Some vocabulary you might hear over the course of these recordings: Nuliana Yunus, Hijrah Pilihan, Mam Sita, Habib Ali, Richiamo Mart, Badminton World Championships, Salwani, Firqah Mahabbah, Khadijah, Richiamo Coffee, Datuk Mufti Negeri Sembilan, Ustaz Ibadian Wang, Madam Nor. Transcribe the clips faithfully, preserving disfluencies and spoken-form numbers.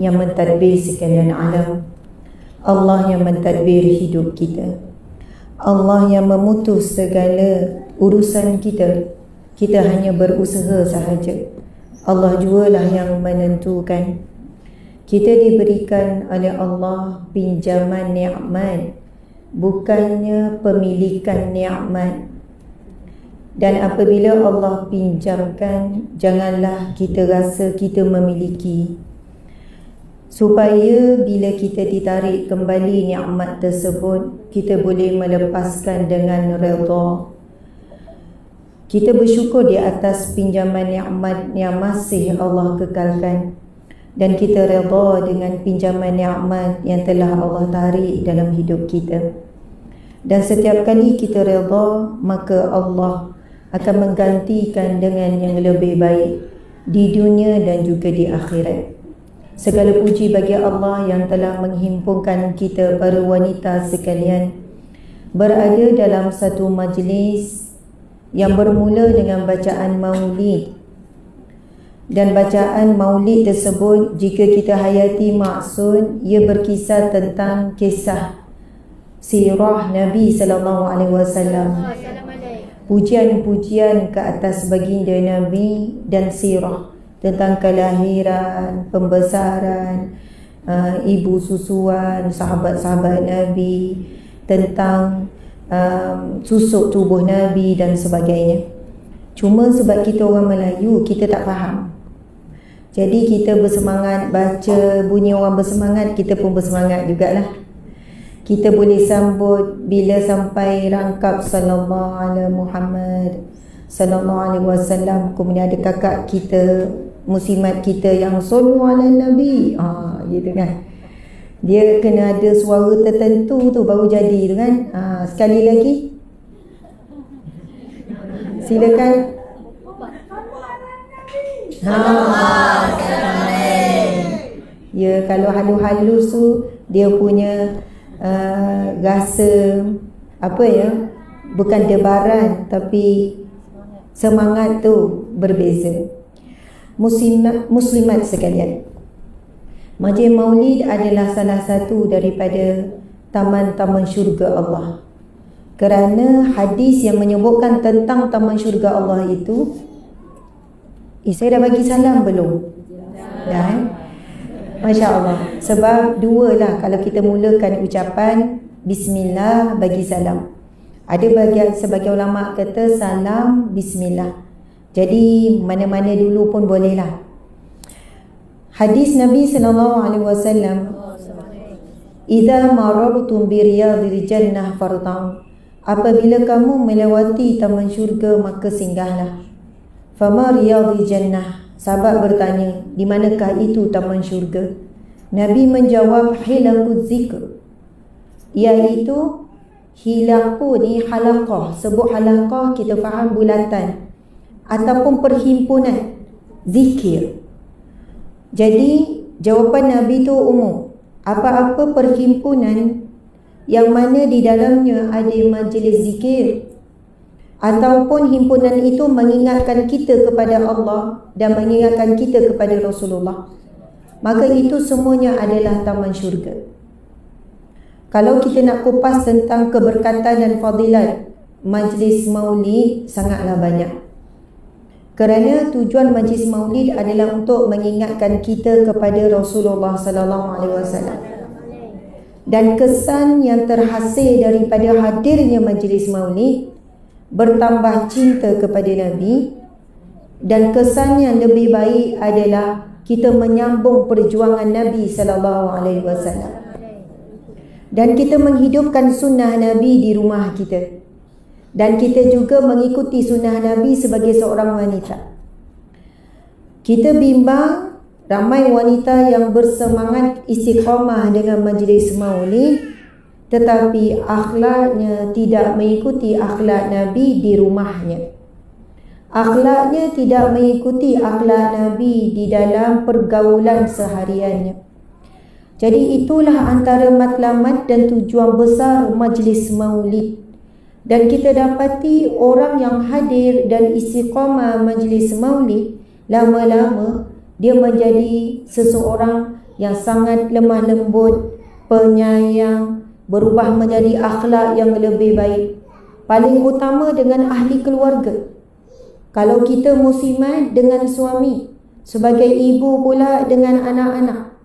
yang mentadbir sekalian alam. Allah yang mentadbir hidup kita. Allah yang memutus segala urusan kita. Kita hanya berusaha sahaja. Allah jualah yang menentukan. Kita diberikan oleh Allah pinjaman nikmat, bukannya pemilikan nikmat. Dan apabila Allah pinjamkan, janganlah kita rasa kita memiliki, supaya bila kita ditarik kembali nikmat tersebut, kita boleh melepaskan dengan redha. Kita bersyukur di atas pinjaman nikmat yang masih Allah kekalkan, dan kita redha dengan pinjaman nikmat yang telah Allah tarik dalam hidup kita. Dan setiap kali kita redha, maka Allah akan menggantikan dengan yang lebih baik di dunia dan juga di akhirat. Segala puji bagi Allah yang telah menghimpunkan kita para wanita sekalian berada dalam satu majlis yang bermula dengan bacaan maulid. Dan bacaan maulid tersebut, jika kita hayati maksud, ia berkisar tentang kisah sirah Nabi sallallahu alaihi wasallam, pujian-pujian ke atas baginda Nabi dan sirah tentang kelahiran, pembesaran, uh, ibu susuan, sahabat-sahabat Nabi, tentang um, susuk tubuh Nabi dan sebagainya. Cuma sebab kita orang Melayu, kita tak faham. Jadi kita bersemangat baca bunyi orang bersemangat, kita pun bersemangat jugalah. Kita boleh sambut bila sampai rangkap sallallahu alaihi Muhammad sallallahu alaihi wasallam. Kemudian ada kakak kita, musimat kita yang sallu ala nabi, ah gitu kan. Dia kena ada suara tertentu tu baru jadi tu kan. Ah, sekali lagi. Silakan. Ha. Ya, kalau halus-halus tu dia punya Uh, rasa apa ya, bukan debaran tapi semangat tu berbeza. Muslimat, muslimat sekalian, majlis maulid adalah salah satu daripada taman-taman syurga Allah, kerana hadis yang menyebutkan tentang taman syurga Allah itu eh, saya dah bagi salam belum? Dah eh? Masya Allah. Sebab dua lah kalau kita mulakan ucapan Bismillah bagi salam. Ada bagian sebagian ulama kata salam Bismillah. Jadi mana-mana dulu pun boleh lah. Hadis Nabi sallallahu alaihi wasallam, "Idza marartum bi riyadil jannah fartau." Apabila kamu melewati taman syurga maka singgahlah. Fama riyadil jannah. Sahabat bertanya, di manakah itu taman syurga? Nabi menjawab, hilaku zikr, iaitu hilaku ni halaqah. Sebut halaqah kita faham bulatan ataupun perhimpunan zikir. Jadi jawapan Nabi tu umum, apa-apa perhimpunan yang mana di dalamnya ada majlis zikir, ataupun himpunan itu mengingatkan kita kepada Allah dan mengingatkan kita kepada Rasulullah, maka itu semuanya adalah taman syurga. Kalau kita nak kupas tentang keberkatan dan fadilat majlis maulid, sangatlah banyak. Kerana tujuan majlis maulid adalah untuk mengingatkan kita kepada Rasulullah sallallahu alaihi wasallam. Dan kesan yang terhasil daripada hadirnya majlis maulid, bertambah cinta kepada Nabi, dan kesan yang lebih baik adalah kita menyambung perjuangan Nabi sallallahu alaihi wasallam, dan kita menghidupkan sunnah Nabi di rumah kita, dan kita juga mengikuti sunnah Nabi sebagai seorang wanita. Kita bimbang ramai wanita yang bersemangat istiqamah dengan majlis maulid, tetapi akhlaknya tidak mengikuti akhlak Nabi di rumahnya. Akhlaknya tidak mengikuti akhlak Nabi di dalam pergaulan sehariannya. Jadi itulah antara matlamat dan tujuan besar majlis maulid. Dan kita dapati orang yang hadir dan istiqamah majlis maulid, lama-lama dia menjadi seseorang yang sangat lemah lembut, penyayang, berubah menjadi akhlak yang lebih baik. Paling utama dengan ahli keluarga. Kalau kita muslimat, dengan suami, sebagai ibu pula dengan anak-anak.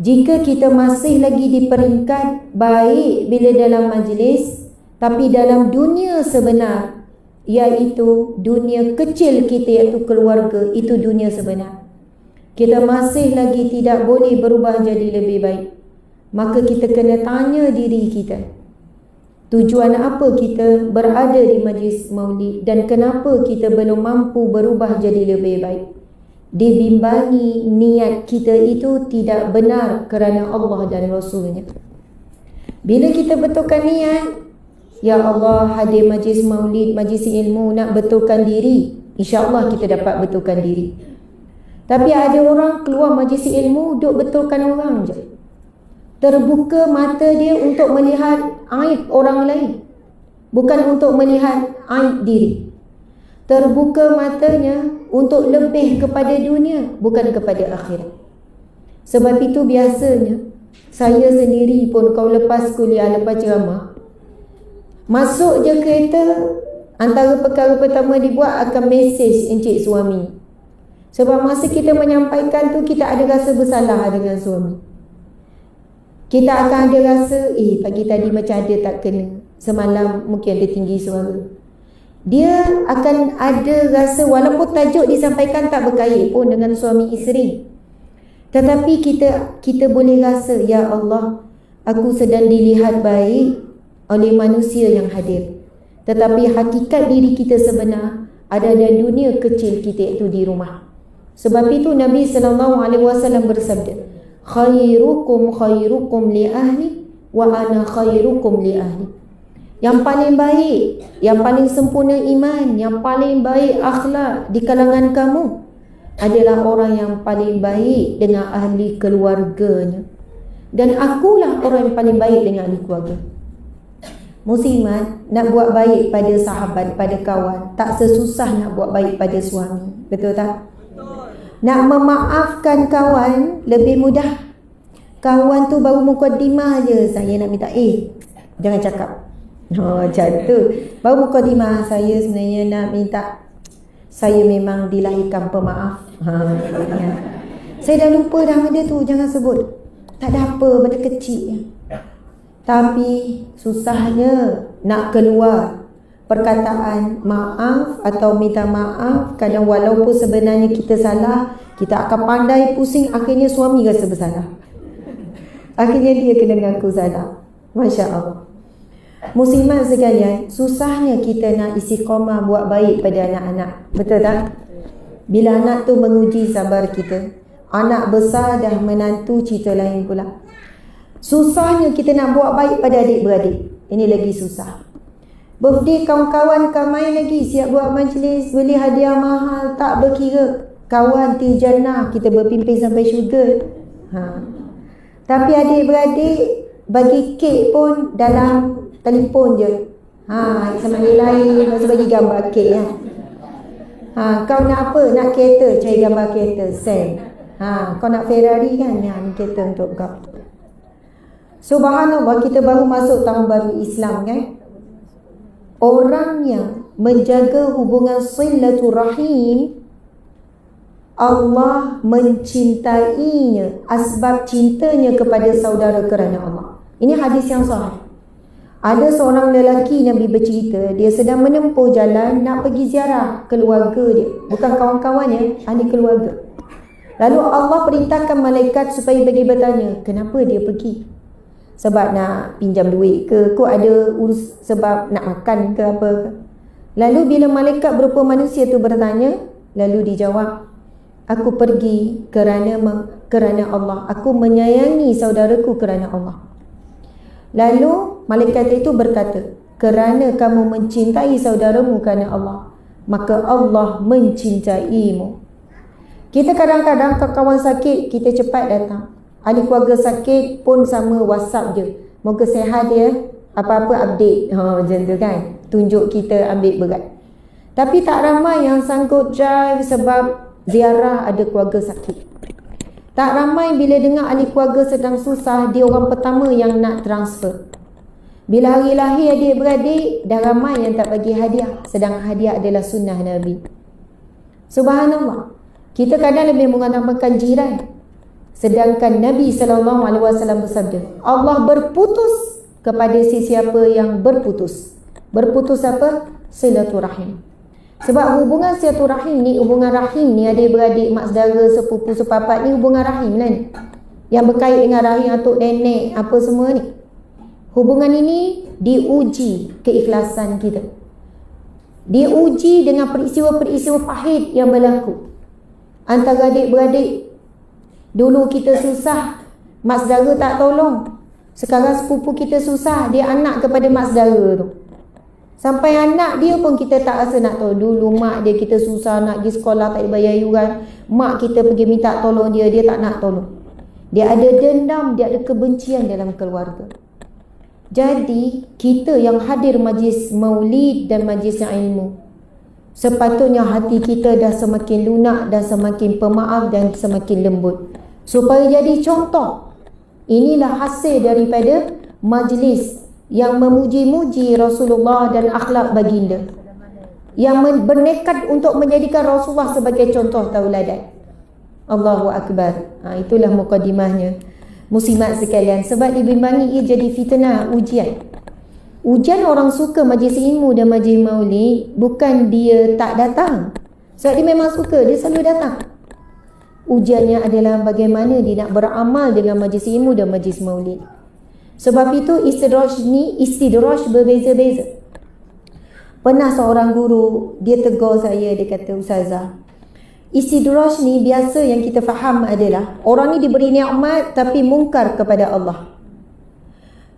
Jika kita masih lagi di peringkat baik bila dalam majlis, tapi dalam dunia sebenar, iaitu dunia kecil kita, iaitu keluarga, itu dunia sebenar, kita masih lagi tidak boleh berubah jadi lebih baik. Maka kita kena tanya diri kita, tujuan apa kita berada di majlis maulid dan kenapa kita belum mampu berubah jadi lebih baik. Dibimbangi niat kita itu tidak benar kerana Allah dan Rasulnya. Bila kita betulkan niat, ya Allah, hadir majlis maulid, majlis ilmu, nak betulkan diri, insya-Allah kita dapat betulkan diri. Tapi ada orang keluar majlis ilmu, duk betulkan orang je, terbuka mata dia untuk melihat aib orang lain, bukan untuk melihat aib diri. Terbuka matanya untuk lebih kepada dunia, bukan kepada akhirat. Sebab itu biasanya saya sendiri pun, kalau lepas kuliah, lepas ceramah, masuk je kereta, antara perkara pertama dibuat akan mesej encik suami. Sebab masa kita menyampaikan tu, kita ada rasa bersalah dengan suami. Kita akan ada rasa, eh pagi tadi macam ada tak kena, semalam mungkin ada tinggi suara. Dia akan ada rasa, walaupun tajuk disampaikan tak berkait pun dengan suami isteri, tetapi kita kita boleh rasa, ya Allah, aku sedang dilihat baik oleh manusia yang hadir. Tetapi hakikat diri kita sebenar ada dalam dunia kecil kita, itu di rumah. Sebab itu Nabi sallallahu alaihi wasallam bersabda, khairukum khairukum li ahli wa ana khairukum li ahli. Yang paling baik, yang paling sempurna iman, yang paling baik akhlak di kalangan kamu adalah orang yang paling baik dengan ahli keluarganya. Dan akulah orang yang paling baik dengan ahli keluarga. Muslimat, nak buat baik pada sahabat, pada kawan, tak sesusah nak buat baik pada suami. Betul tak? Betul. Nak memaafkan kawan lebih mudah. Kawan tu baru mukadimah je, saya nak minta, eh jangan cakap. Oh, macam tu. Baru mukadimah, saya sebenarnya nak minta, saya memang dilahirkan pemaaf. Ha, saya dah lupa dah benda tu, jangan sebut. Tak ada apa, benda kecil. Tapi susahnya nak keluar perkataan maaf atau minta maaf. Kadang walaupun sebenarnya kita salah, kita akan pandai pusing, akhirnya suami rasa bersalah, akhirnya dia kena mengaku salah. Masya Allah. Muslimat sekalian, susahnya kita nak istiqamah buat baik pada anak-anak. Betul tak? Bila anak tu menguji sabar kita, anak besar dah menantu, cerita lain pula. Susahnya kita nak buat baik pada adik-beradik, ini lagi susah. Birthday kawan-kawan kamai lagi, siap buat majlis, beli hadiah mahal, tak berkira. Kawan tijannah, kita berpimpin sampai syurga. Ha. Tapi adik-beradik bagi kek pun dalam telefon je. Ha, sama dia lain, masa bagi gambar kek ya. Ha, kau nak apa? Nak kereta, cari gambar kereta, send. Ha, kau nak Ferrari kan? Ya, ni kereta untuk kau. Subhanallah, kita baru masuk tahun baru Islam kan. Orang yang menjaga hubungan silaturahim, Allah mencintainya, asbab cintanya kepada saudara kerana Allah. Ini hadis yang sahih. Ada seorang lelaki, Nabi bercerita, dia sedang menempuh jalan nak pergi ziarah keluarga dia, bukan kawan-kawan ya, ahli keluarga. Lalu Allah perintahkan malaikat supaya pergi bertanya, kenapa dia pergi? Sebab nak pinjam duit ke, kok ada urus, sebab nak makan ke apa? Lalu bila malaikat berupa manusia tu bertanya, lalu dijawab, aku pergi kerana kerana Allah, aku menyayangi saudaraku kerana Allah. Lalu malaikat itu berkata, kerana kamu mencintai saudaramu kerana Allah, maka Allah mencintaimu. Kita kadang-kadang kawan sakit, kita cepat datang. Ahli keluarga sakit pun sama, WhatsApp je, moga sihat dia, apa-apa update. Ha, macam tu kan, tunjuk kita ambil berat. Tapi tak ramai yang sanggup drive sebab ziarah ada keluarga sakit. Tak ramai bila dengar ahli keluarga sedang susah, dia orang pertama yang nak transfer. Bila hari lahir adik-beradik, dah ramai yang tak bagi hadiah, sedang hadiah adalah sunnah Nabi. Subhanallah, kita kadang lebih mengutamakan jiran. Sedangkan Nabi sallallahu alaihi wasallam bersabda, Allah berputus kepada sesiapa yang berputus. Berputus apa? Silaturahim. Sebab hubungan silaturahim ni, hubungan rahim ni, adik-beradik, mak saudara, sepupu, sepapat ni hubungan rahim lah ni. Yang berkait dengan rahim atuk nenek, apa semua ni. Hubungan ini diuji keikhlasan kita. Diuji dengan peristiwa-peristiwa pahit yang berlaku antara adik-beradik. Dulu kita susah, mak saudara tak tolong. Sekarang sepupu kita susah, dia anak kepada mak saudara tu. Sampai anak dia pun kita tak rasa nak tahu. Dulu mak dia kita susah nak pergi sekolah, tak dibayar yuran. Mak kita pergi minta tolong dia, dia tak nak tolong. Dia ada dendam, dia ada kebencian dalam keluarga. Jadi kita yang hadir majlis maulid dan majlis ilmu, sepatutnya hati kita dah semakin lunak dan semakin pemaaf dan semakin lembut, supaya jadi contoh. Inilah hasil daripada majlis yang memuji-muji Rasulullah dan akhlak baginda, yang bernekat untuk menjadikan Rasulullah sebagai contoh tauladan. Allahu Akbar. Ha, itulah mukadimahnya. Muslimat sekalian, sebab dibimbangi ia jadi fitnah, ujian. Ujian orang suka majlis ilmu dan majlis maulid, bukan dia tak datang. Sebab dia memang suka, dia selalu datang. Ujiannya adalah bagaimana dia nak beramal dengan majlis ilmu dan majlis maulid. Sebab itu istidraj ni, istidraj berbeza-beza. Pernah seorang guru, dia tegur saya, dia kata, "Ustazah, istidraj ni biasa yang kita faham adalah orang ni diberi nikmat tapi mungkar kepada Allah.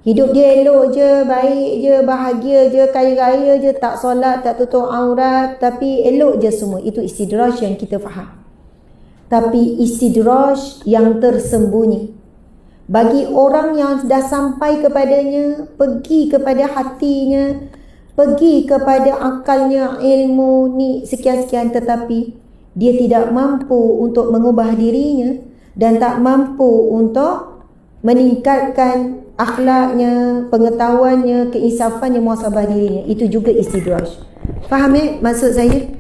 Hidup dia elok je, baik je, bahagia je, kaya raya je, tak solat, tak tutup aurat, tapi elok je semua." Itu istidraj yang kita faham. Tapi istidraj yang tersembunyi bagi orang yang dah sampai kepadanya, pergi kepada hatinya, pergi kepada akalnya, ilmu ni sekian-sekian, tetapi dia tidak mampu untuk mengubah dirinya dan tak mampu untuk meningkatkan akhlaknya, pengetahuannya, keinsafannya, muasabah dirinya. Itu juga istidraj. Faham eh maksud saya?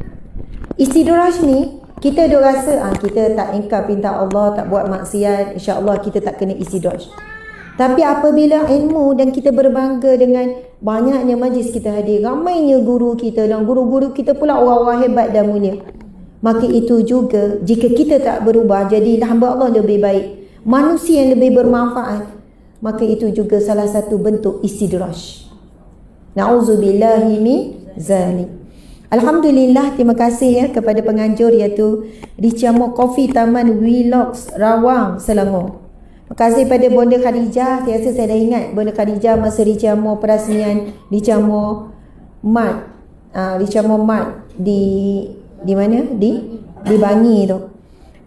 Istidraj ni kita duk rasa, ah, kita tak ingkar perintah Allah, tak buat maksiat, insya-Allah kita tak kena istidraj. Tapi apabila ilmu dan kita berbangga dengan banyaknya majlis kita hadir, ramainya guru kita dan guru-guru kita pula orang-orang hebat dan mulia, maka itu juga jika kita tak berubah jadi hamba Allah lebih baik, manusia yang lebih bermanfaat, maka itu juga salah satu bentuk istidraj. Nauzubillahi min zalik. Alhamdulillah, terima kasih ya kepada penganjur iaitu Richiamo Coffee Taman Wilox Rawang Selangor. Terima kasih pada Bonda Khadijah. Saya rasa saya dah ingat Bonda Khadijah masa Richiamo perasmian Richiamo Mart. Ah, Richiamo Mart di di mana? Di di Bangi tu.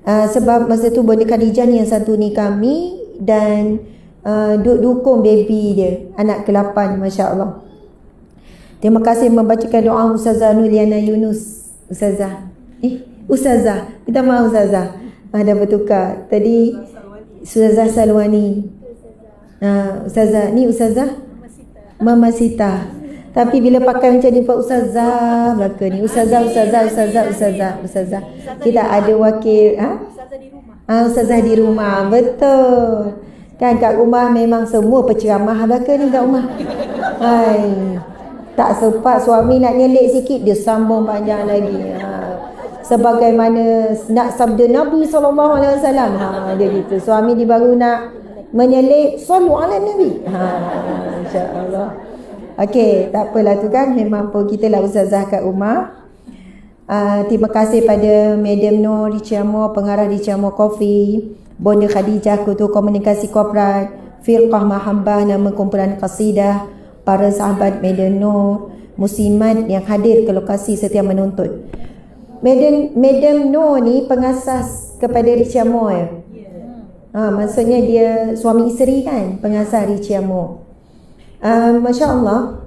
Ah, sebab masa tu Bonda Khadijah ni yang santuni kami dan uh, duk dukung baby dia, anak ke lapan, masya-Allah. Terima kasih membacakan doa Ustazah Nuliana Yunus. Ustazah. Eh, Ustazah. Minta maaf Ustazah. Ah, dah bertukar. Tadi Ustazah Salwani. Ah, Ustazah. Ni Ustazah? Mam Sita. Tapi bila pakai macam ni Pak Ustazah belaka ni. Ustazah, Ustazah, Ustazah, Ustazah, Ustazah. Kita ada wakil. Ah, Ustazah di rumah. Ah, Ustazah di rumah. Betul. Kan kat rumah memang semua penceramah belaka ni kat rumah. Hai. Tak sempat suami nak nyelik sikit, dia sambung panjang lagi. Ha. Sebagaimana nak sabda Nabi sallallahu alaihi wasallam. Ha, dia gitu. Suami dia baru nak menyelik, salu ala Nabi. Ha, insya-Allah. Okey, tak apalah tu kan, memang apa kita lah ustazah kat rumah. Uh, terima kasih pada Madam Nor, Richiamo, pengarah Richiamo Coffee, Bonda Khadijah, Ketua Komunikasi Korporat, Firqah Mahabbah, nama kumpulan qasidah, para sahabat Madam Nor, muslimat yang hadir ke lokasi setia menuntut. Madam Madam Nor ni pengasas kepada Richiamo ya. Ha, maksudnya dia suami isteri kan, pengasas Richiamo. Uh, Masya-Allah.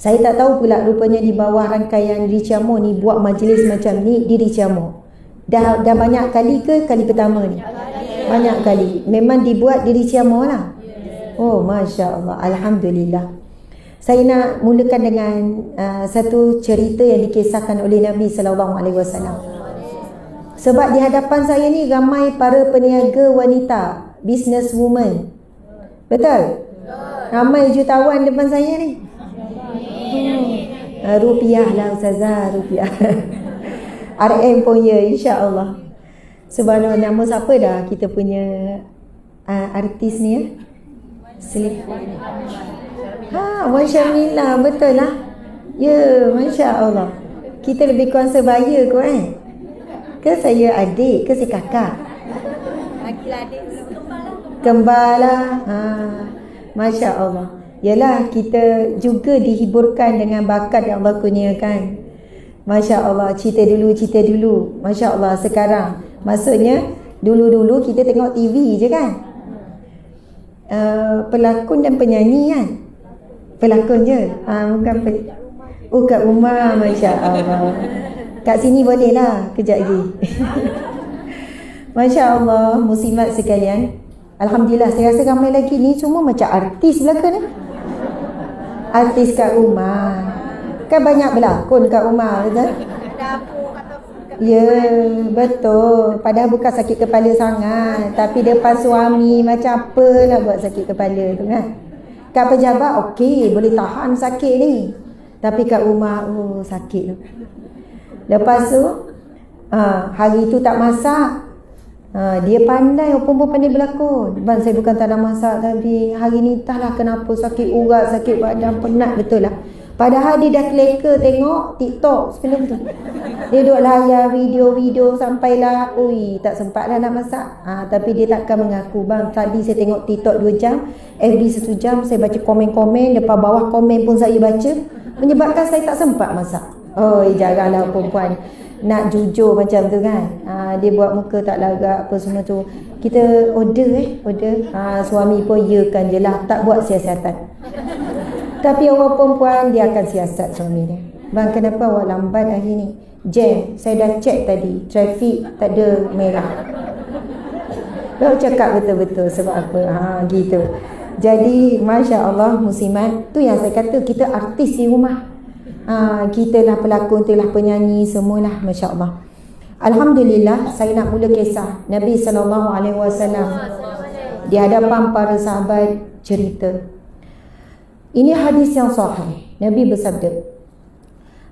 Saya tak tahu pula rupanya di bawah rangkaian Richiamo ni buat majlis macam ni di Richiamo. Dah dah banyak kali ke kali pertama ni? banyak kali. Memang dibuat di Richiamo lah. Oh, Masya Allah, Alhamdulillah. Saya nak mulakan dengan uh, satu cerita yang dikisahkan oleh Nabi sallallahu alaihi wasallam. Sebab di hadapan saya ni ramai para peniaga wanita, businesswoman. Betul? Ramai jutawan depan saya ni. Uh, rupiah lah Ustazah, rupiah. R M pun ya, insyaAllah. Subhanallah, nama siapa dah kita punya uh, artis ni ya? Selip. Ha, Wan Syamila, betul lah. Ya, Masya Allah. Kita lebih kuasa bahaya kot eh. Ke saya adik, ke saya kakak? Adik, kembar lah. Ha, Masya Allah. Yalah, kita juga dihiburkan dengan bakat yang Allah kurniakan. Masya Allah, cerita dulu, cerita dulu. Masya Allah, sekarang. Maksudnya, dulu-dulu kita tengok T V je kan? Uh, pelakon dan penyanyi kan? Pelakon je uh, bukan pe oh kat rumah. Masya Allah, kat sini boleh lah kejap lagi. Masya Allah, muslimat sekalian, Alhamdulillah, saya rasa ramai lagi ni cuma macam artis belaka ni. Artis kat rumah kan banyak berlakon kat rumah, betul? Ya, betul. Padahal bukan sakit kepala sangat, tapi depan suami macam apa lah buat sakit kepala tu kan. Kat pejabat, okey, boleh tahan sakit ni. Tapi kat rumah, oh sakit tu. Lepas tu, ha, hari tu tak masak. Ha, dia pandai, pun pun pandai berlakon. Bang, saya bukan tak ada masak, tapi hari ni entahlah kenapa sakit urat, sakit badan, penat betul lah. Padahal dia dah keleka tengok TikTok sebelum tu. Dia duduk layar video-video sampailah, ui, tak sempatlah nak masak. Ha, tapi dia takkan mengaku, bang, tadi saya tengok TikTok dua jam, F B satu jam, saya baca komen-komen, depan bawah komen pun saya baca, menyebabkan saya tak sempat masak. Oh, janganlah perempuan nak jujur macam tu kan. Ha, dia buat muka tak lagak apa semua tu. Kita order eh, order. Ha, suami pun yakan je lah, tak buat siasatan. Tapi orang perempuan, dia akan siasat suami dia. Bang, kenapa awak lambat hari ni? Jam, saya dah check tadi. Trafik tak ada merah. Baru cakap betul-betul sebab apa. Ha, gitu. Jadi, Masya Allah, muslimat. Tu yang saya kata, kita artis di rumah. Ha, kita lah pelakon, kita lah penyanyi, semualah. Masya Allah. Alhamdulillah, saya nak mula kisah. Nabi sallallahu alaihi wasallam di hadapan para sahabat cerita. Ini hadis yang sahih. Nabi bersabda,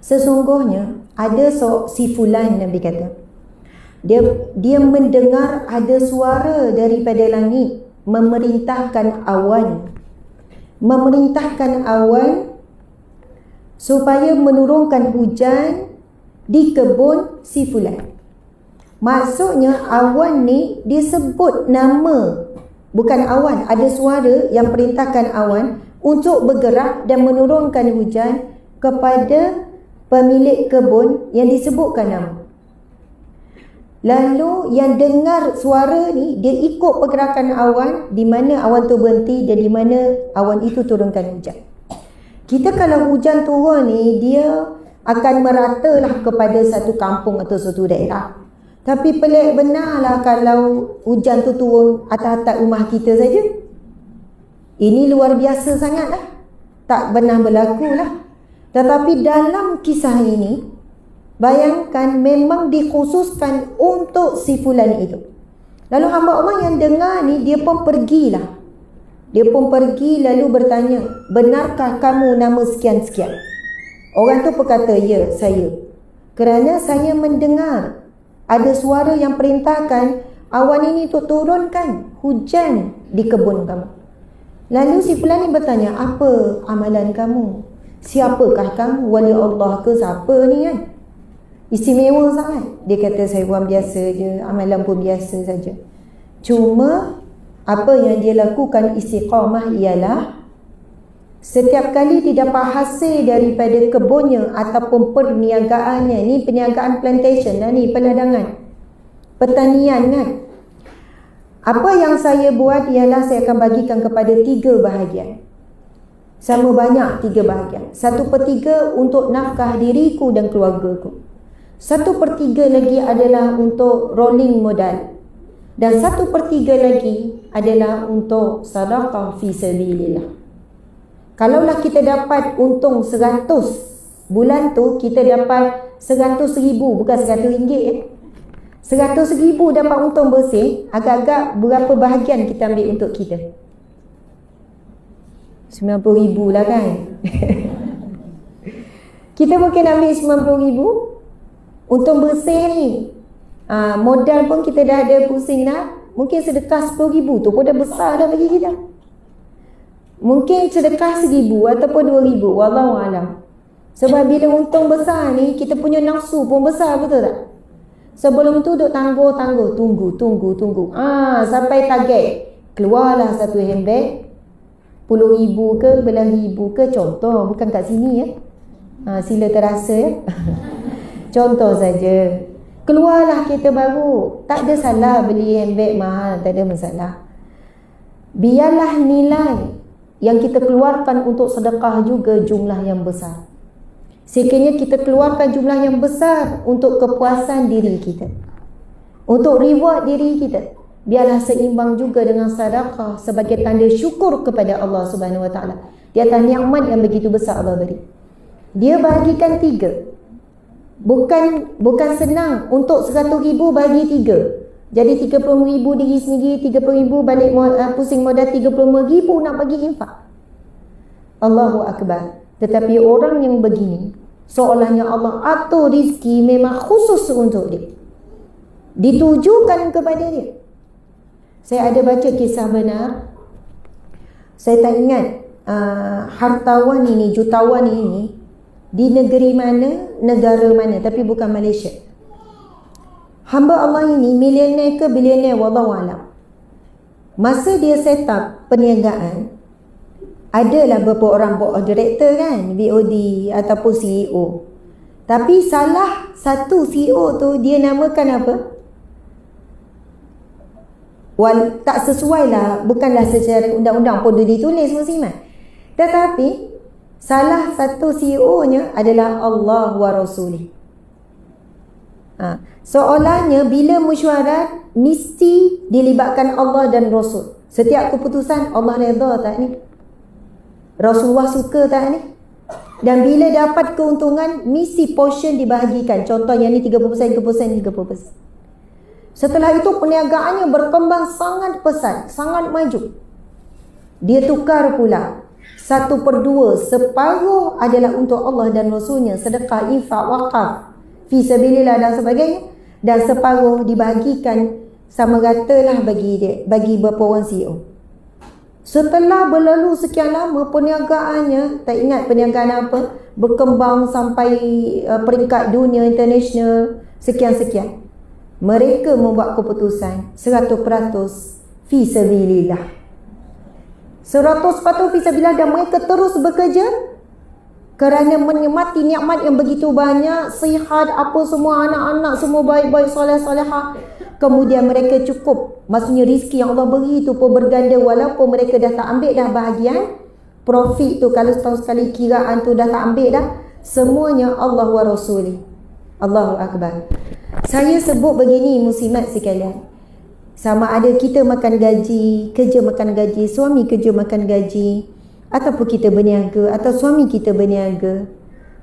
sesungguhnya ada so, si fulan, Nabi kata, dia dia mendengar ada suara daripada langit memerintahkan awan, memerintahkan awan supaya menurunkan hujan di kebun si fulan. Maksudnya awan ni disebut nama, bukan awan. Ada suara yang perintahkan awan untuk bergerak dan menurunkan hujan kepada pemilik kebun yang disebutkan nama. Lalu yang dengar suara ni, dia ikut pergerakan awan, di mana awan tu berhenti dan di mana awan itu turunkan hujan. Kita kalau hujan turun ni, dia akan meratalah kepada satu kampung atau satu daerah. Tapi pelik benarlah kalau hujan tu turun atas-atas rumah kita saja. Ini luar biasa sangatlah. Tak pernah berlakulah. Tetapi dalam kisah ini, bayangkan memang dikhususkan untuk si fulan itu. Lalu hamba Allah yang dengar ni, dia pun pergilah. Dia pun pergi lalu bertanya, benarkah kamu nama sekian-sekian? Orang tu berkata, ya, saya. Kerana saya mendengar ada suara yang perintahkan awan ini tu turunkan hujan di kebun kamu. Lalu si fulan ni bertanya, apa amalan kamu? Siapakah kamu? Wali Allah ke siapa ni kan? Istimewa sangat. Dia kata, saya buat biasa je, amalan pun biasa saja. Cuma apa yang dia lakukan istiqamah ialah setiap kali dia dapat hasil daripada kebunnya ataupun perniagaannya. Ni perniagaan plantation lah ni, peladangan, pertanian kan. Apa yang saya buat ialah saya akan bagikan kepada tiga bahagian. Sama banyak tiga bahagian. Satu per tiga untuk nafkah diriku dan keluargaku. Satu per tiga lagi adalah untuk rolling modal. dan satu per tiga lagi adalah untuk sedekah fi sabilillah. Kalaulah kita dapat untung seratus bulan tu, kita dapat seratus ribu, bukan seratus ringgit ya. Seratus ribu dapat untung bersih, agak-agak berapa bahagian kita ambil untuk kita? sembilan puluh ribu lah kan. Kita mungkin ambil sembilan puluh ribu untung bersih ni. Ha, modal pun kita dah ada pusing dah. Mungkin sedekah sepuluh ribu tu pun dah besar dah bagi kita. Mungkin sedekah seribu ataupun dua ribu, wallahualam. Sebab bila untung besar ni, kita punya nafsu pun besar, betul tak? Sebelum tu duk tangguh-tangguh, tunggu, tunggu, tunggu. Ah, sampai target, keluarlah satu handbag, puluh ribu ke, belah ribu ke, contoh, bukan kat sini ya. Ah, sila terasa ya. Contoh saja. Keluarlah kereta baru, tak ada salah beli handbag mahal, tak ada masalah. Biarlah nilai yang kita keluarkan untuk sedekah juga jumlah yang besar. Sekiranya kita keluarkan jumlah yang besar untuk kepuasan diri kita, untuk reward diri kita, biarlah seimbang juga dengan sedekah sebagai tanda syukur kepada Allah Subhanahu Wa Taala di atas nikmat yang begitu besar Allah beri. Dia bahagikan tiga. Bukan bukan senang untuk seratus ribu bagi tiga. Jadi tiga puluh ribu diri sendiri, tiga puluh ribu balik uh, pusing modal tiga puluh ribu nak bagi infak. Allahu Akbar. Tetapi orang yang begini, seolahnya Allah atur rizki memang khusus untuk dia, ditujukan kepada dia. Saya ada baca kisah benar, saya tak ingat uh, hartawan ini, jutawan ini di negeri mana, negara mana, tapi bukan Malaysia. Hamba Allah ini milioner ke bilioner, wallahualam. Masa dia set up perniagaan, adalah beberapa orang board of director kan, B O D ataupun C E O. Tapi salah satu C E O tu dia namakan apa? Wal, tak sesuai lah, bukanlah secara undang-undang pun ditulis muslimat. Tetapi salah satu C E O-nya adalah Allah wa Rasulih. Ha. Seolahnya bila mesyuarat mesti dilibatkan Allah dan Rasul. Setiap keputusan Allah redha tak ni? Rasulullah suka tak ni? Dan bila dapat keuntungan, misi portion dibahagikan. Contohnya ni tiga puluh peratus, tiga puluh peratus, tiga puluh peratus. Setelah itu perniagaannya berkembang sangat pesat, sangat maju. Dia tukar pula satu per dua, separuh adalah untuk Allah dan Rasulnya, sedekah, infak, wakaf, fi sabilillah dan sebagainya. Dan separuh dibahagikan sama rata lah bagi dia, bagi beberapa orang C E O. Setelah berlalu sekian lama, perniagaannya, tak ingat perniagaan apa, berkembang sampai uh, peringkat dunia, international, sekian-sekian. Mereka membuat keputusan seratus peratus fi sabilillah, seratus peratus fi sabilillah, dan mereka terus bekerja kerana menikmati nikmat yang begitu banyak, sihat, apa semua, anak-anak semua baik-baik, soleh-solehah. Kemudian mereka cukup, maksudnya rizki yang Allah beri tu pun berganda, walaupun mereka dah tak ambil dah bahagian profit tu, kalau setahun sekali kiraan tu dah tak ambil dah, semuanya Allah wa Rasulih. Allahu Akbar. Saya sebut begini muslimat sekalian, sama ada kita makan gaji, kerja makan gaji, suami kerja makan gaji, ataupun kita berniaga atau suami kita berniaga,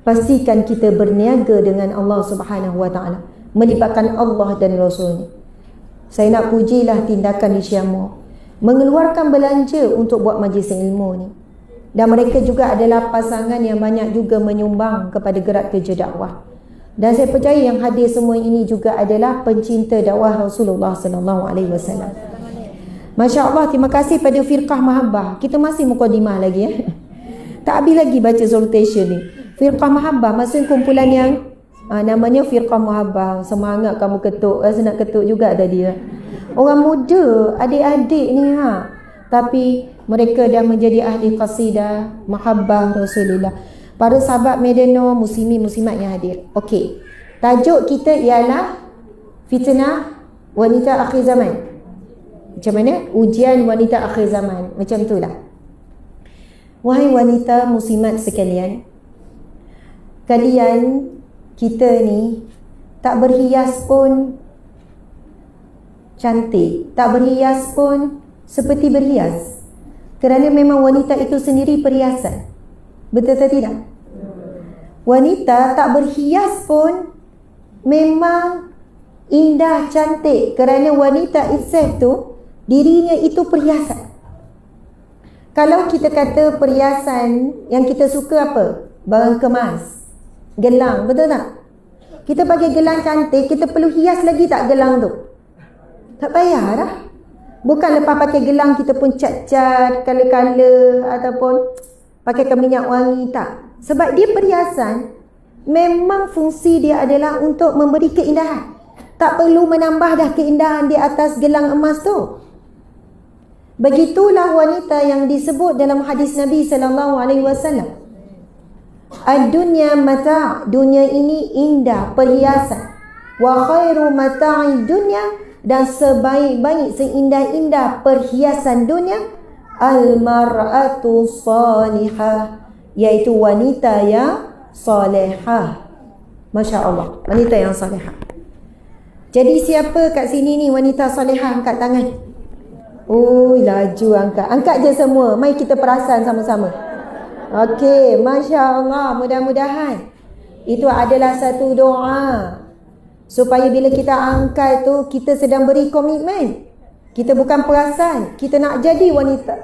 pastikan kita berniaga dengan Allah Subhanahu Wa Taala, melibatkan Allah dan Rasulnya. Saya nak pujilah tindakan Richiamo mengeluarkan belanja untuk buat majlis ilmu ni. Dan mereka juga adalah pasangan yang banyak juga menyumbang kepada gerak kerja dakwah. Dan saya percaya yang hadir semua ini juga adalah pencinta dakwah Rasulullah sallallahu alaihi wasallam. Masya-Allah, terima kasih pada Firqah Mahabbah. Kita masih mukadimah lagi ya. Tak habis lagi baca soltation ni. Firqah Mahabbah maksud kumpulan yang Ha, namanya Firqah Mahabbah. Semangat kamu ketuk, rasa nak ketuk juga tadi. Orang muda, adik-adik ni ha. Tapi mereka dah menjadi ahli qasidah, mahabbah Rasulullah. Para sahabat Madam Nor, muslimin-muslimat yang hadir. Okey. Tajuk kita ialah fitnah wanita akhir zaman. Macam mana? Ujian wanita akhir zaman. Macam itulah. Wahai wanita muslimat sekalian, kalian kita ni tak berhias pun cantik, tak berhias pun seperti berhias. Kerana memang wanita itu sendiri perhiasan. Betul atau tidak? Wanita tak berhias pun memang indah, cantik. Kerana wanita itself tu, dirinya itu perhiasan. Kalau kita kata perhiasan yang kita suka apa? Barang kemas, gelang, betul tak? Kita pakai gelang cantik, kita perlu hias lagi tak gelang tu? Tak payah dah. Bukan lepas pakai gelang kita pun cat-cat, color-color ataupun pakai minyak wangi, tak. Sebab dia perhiasan, memang fungsi dia adalah untuk memberi keindahan. Tak perlu menambah dah keindahan di atas gelang emas tu. Begitulah wanita yang disebut dalam hadis Nabi sallallahu alaihi wasallam. Ad-dunya mata', dunia ini indah, perhiasan. Wa khairu mata'i dunya, dan sebaik-baik, seindah-indah perhiasan dunia, al-mar'atu salihah, iaitu wanita yang salihah. Masya Allah, wanita yang salihah. Jadi siapa kat sini ni wanita salihah? Angkat tangan. Oh, laju angkat. Angkat je semua. Mari kita perasan sama-sama. Okey, Masya Allah. Mudah-mudahan itu adalah satu doa, supaya bila kita angkat tu, kita sedang beri komitmen. Kita bukan perasan, kita nak jadi wanita,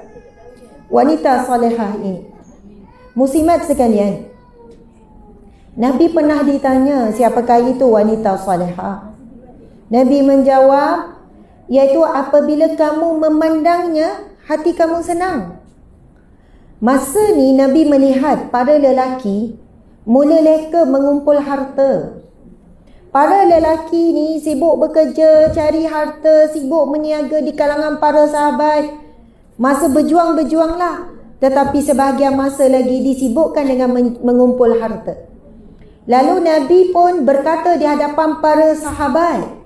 wanita solehah ini. Muslimat sekalian, Nabi pernah ditanya, siapakah itu wanita solehah? Nabi menjawab, iaitu apabila kamu memandangnya, hati kamu senang. Masa ni Nabi melihat para lelaki mula leka mengumpul harta. Para lelaki ni sibuk bekerja, cari harta, sibuk meniaga di kalangan para sahabat. Masa berjuang-berjuanglah. Tetapi sebahagian masa lagi disibukkan dengan mengumpul harta. Lalu Nabi pun berkata di hadapan para sahabat.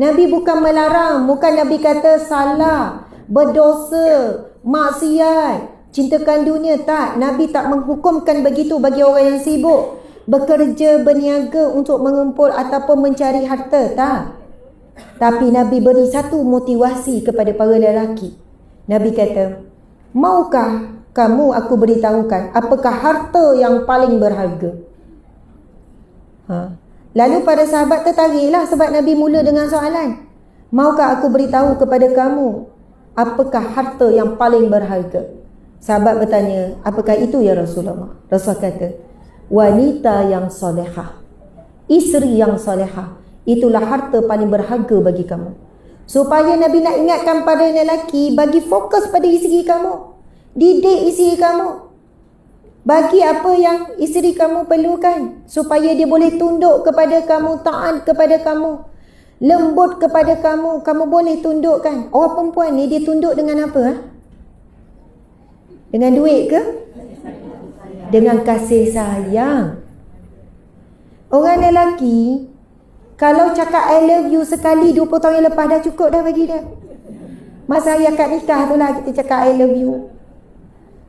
Nabi bukan melarang, bukan Nabi kata salah, berdosa, maksiat, cintakan dunia. Tak, Nabi tak menghukumkan begitu bagi orang yang sibuk bekerja, berniaga untuk mengumpul ataupun mencari harta, tak. Tapi Nabi beri satu motivasi kepada para lelaki. Nabi kata, maukah kamu aku beritahukan apakah harta yang paling berharga? Ha. Lalu para sahabat tertariklah sebab Nabi mula dengan soalan, maukah aku beritahu kepada kamu apakah harta yang paling berharga? Sahabat bertanya, apakah itu ya Rasulullah? Rasul kata, wanita yang solehah, isteri yang solehah, itulah harta paling berharga bagi kamu. Supaya Nabi nak ingatkan pada lelaki, bagi fokus pada isteri kamu, didik isteri kamu, bagi apa yang isteri kamu perlukan, supaya dia boleh tunduk kepada kamu, taat kepada kamu, lembut kepada kamu. Kamu boleh tundukkan. Orang perempuan ni dia tunduk dengan apa? Ha? Dengan duit ke? Dengan kasih sayang. Orang lelaki kalau cakap I love you sekali dua puluh tahun yang lepas dah cukup dah bagi dia. Masa ayah kat nikah tu lah kita cakap I love you.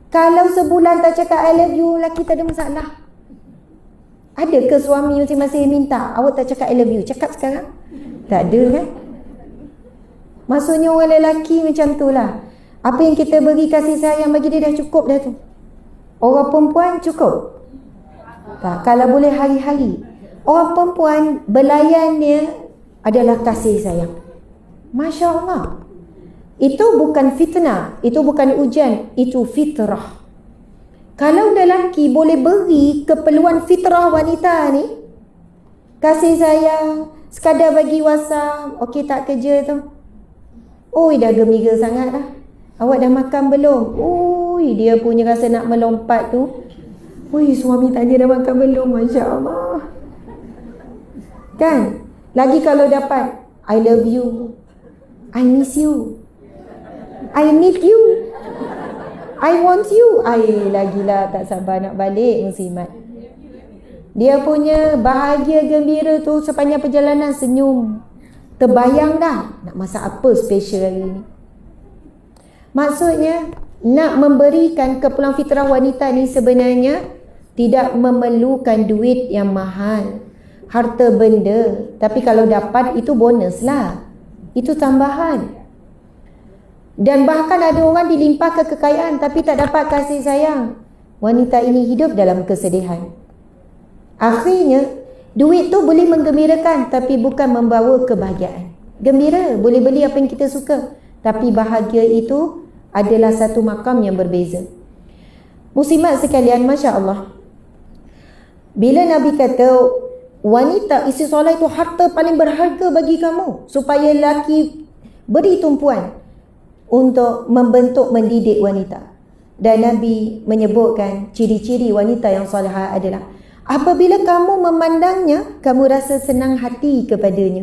Kalau sebulan tak cakap I love you, lelaki tak ada masalah. Ada ke suami masing-masing minta, awak tak cakap I love you, cakap sekarang? Tak ada kan? Maksudnya orang lelaki macam tu lah. Apa yang kita beri kasih sayang bagi dia dah cukup dah tu. Orang perempuan cukup tak, kalau boleh hari-hari. Orang perempuan belayannya adalah kasih sayang. Masya Allah. Itu bukan fitnah, itu bukan ujian, itu fitrah. Kalau lelaki boleh beri keperluan fitrah wanita ni, kasih sayang, sekadar bagi WhatsApp, okey tak kerja tu, oi dah gembira sangat dah. Awak dah makan belum? Ui, dia punya rasa nak melompat tu. Ui, suami tanya dah makan belum? Masya Allah. Kan? Lagi kalau dapat, I love you, I miss you, I need you, I want you. Ay, lagilah tak sabar nak balik muslimat. Dia punya bahagia gembira tu sepanjang perjalanan senyum. Terbayang dah nak masak apa special hari ni. Maksudnya, nak memberikan keperluan fitrah wanita ni sebenarnya tidak memerlukan duit yang mahal, harta benda. Tapi kalau dapat, itu bonus lah. Itu tambahan. Dan bahkan ada orang dilimpahkan kekayaan tapi tak dapat kasih sayang. Wanita ini hidup dalam kesedihan. Akhirnya, duit tu boleh menggembirakan tapi bukan membawa kebahagiaan. Gembira, boleh beli apa yang kita suka, tapi bahagia itu adalah satu makam yang berbeza. Muslimat sekalian, Masya Allah, bila Nabi kata wanita isi solat itu harta paling berharga bagi kamu, supaya lelaki beri tumpuan untuk membentuk mendidik wanita. Dan Nabi menyebutkan ciri-ciri wanita yang solehah adalah apabila kamu memandangnya, kamu rasa senang hati kepadanya.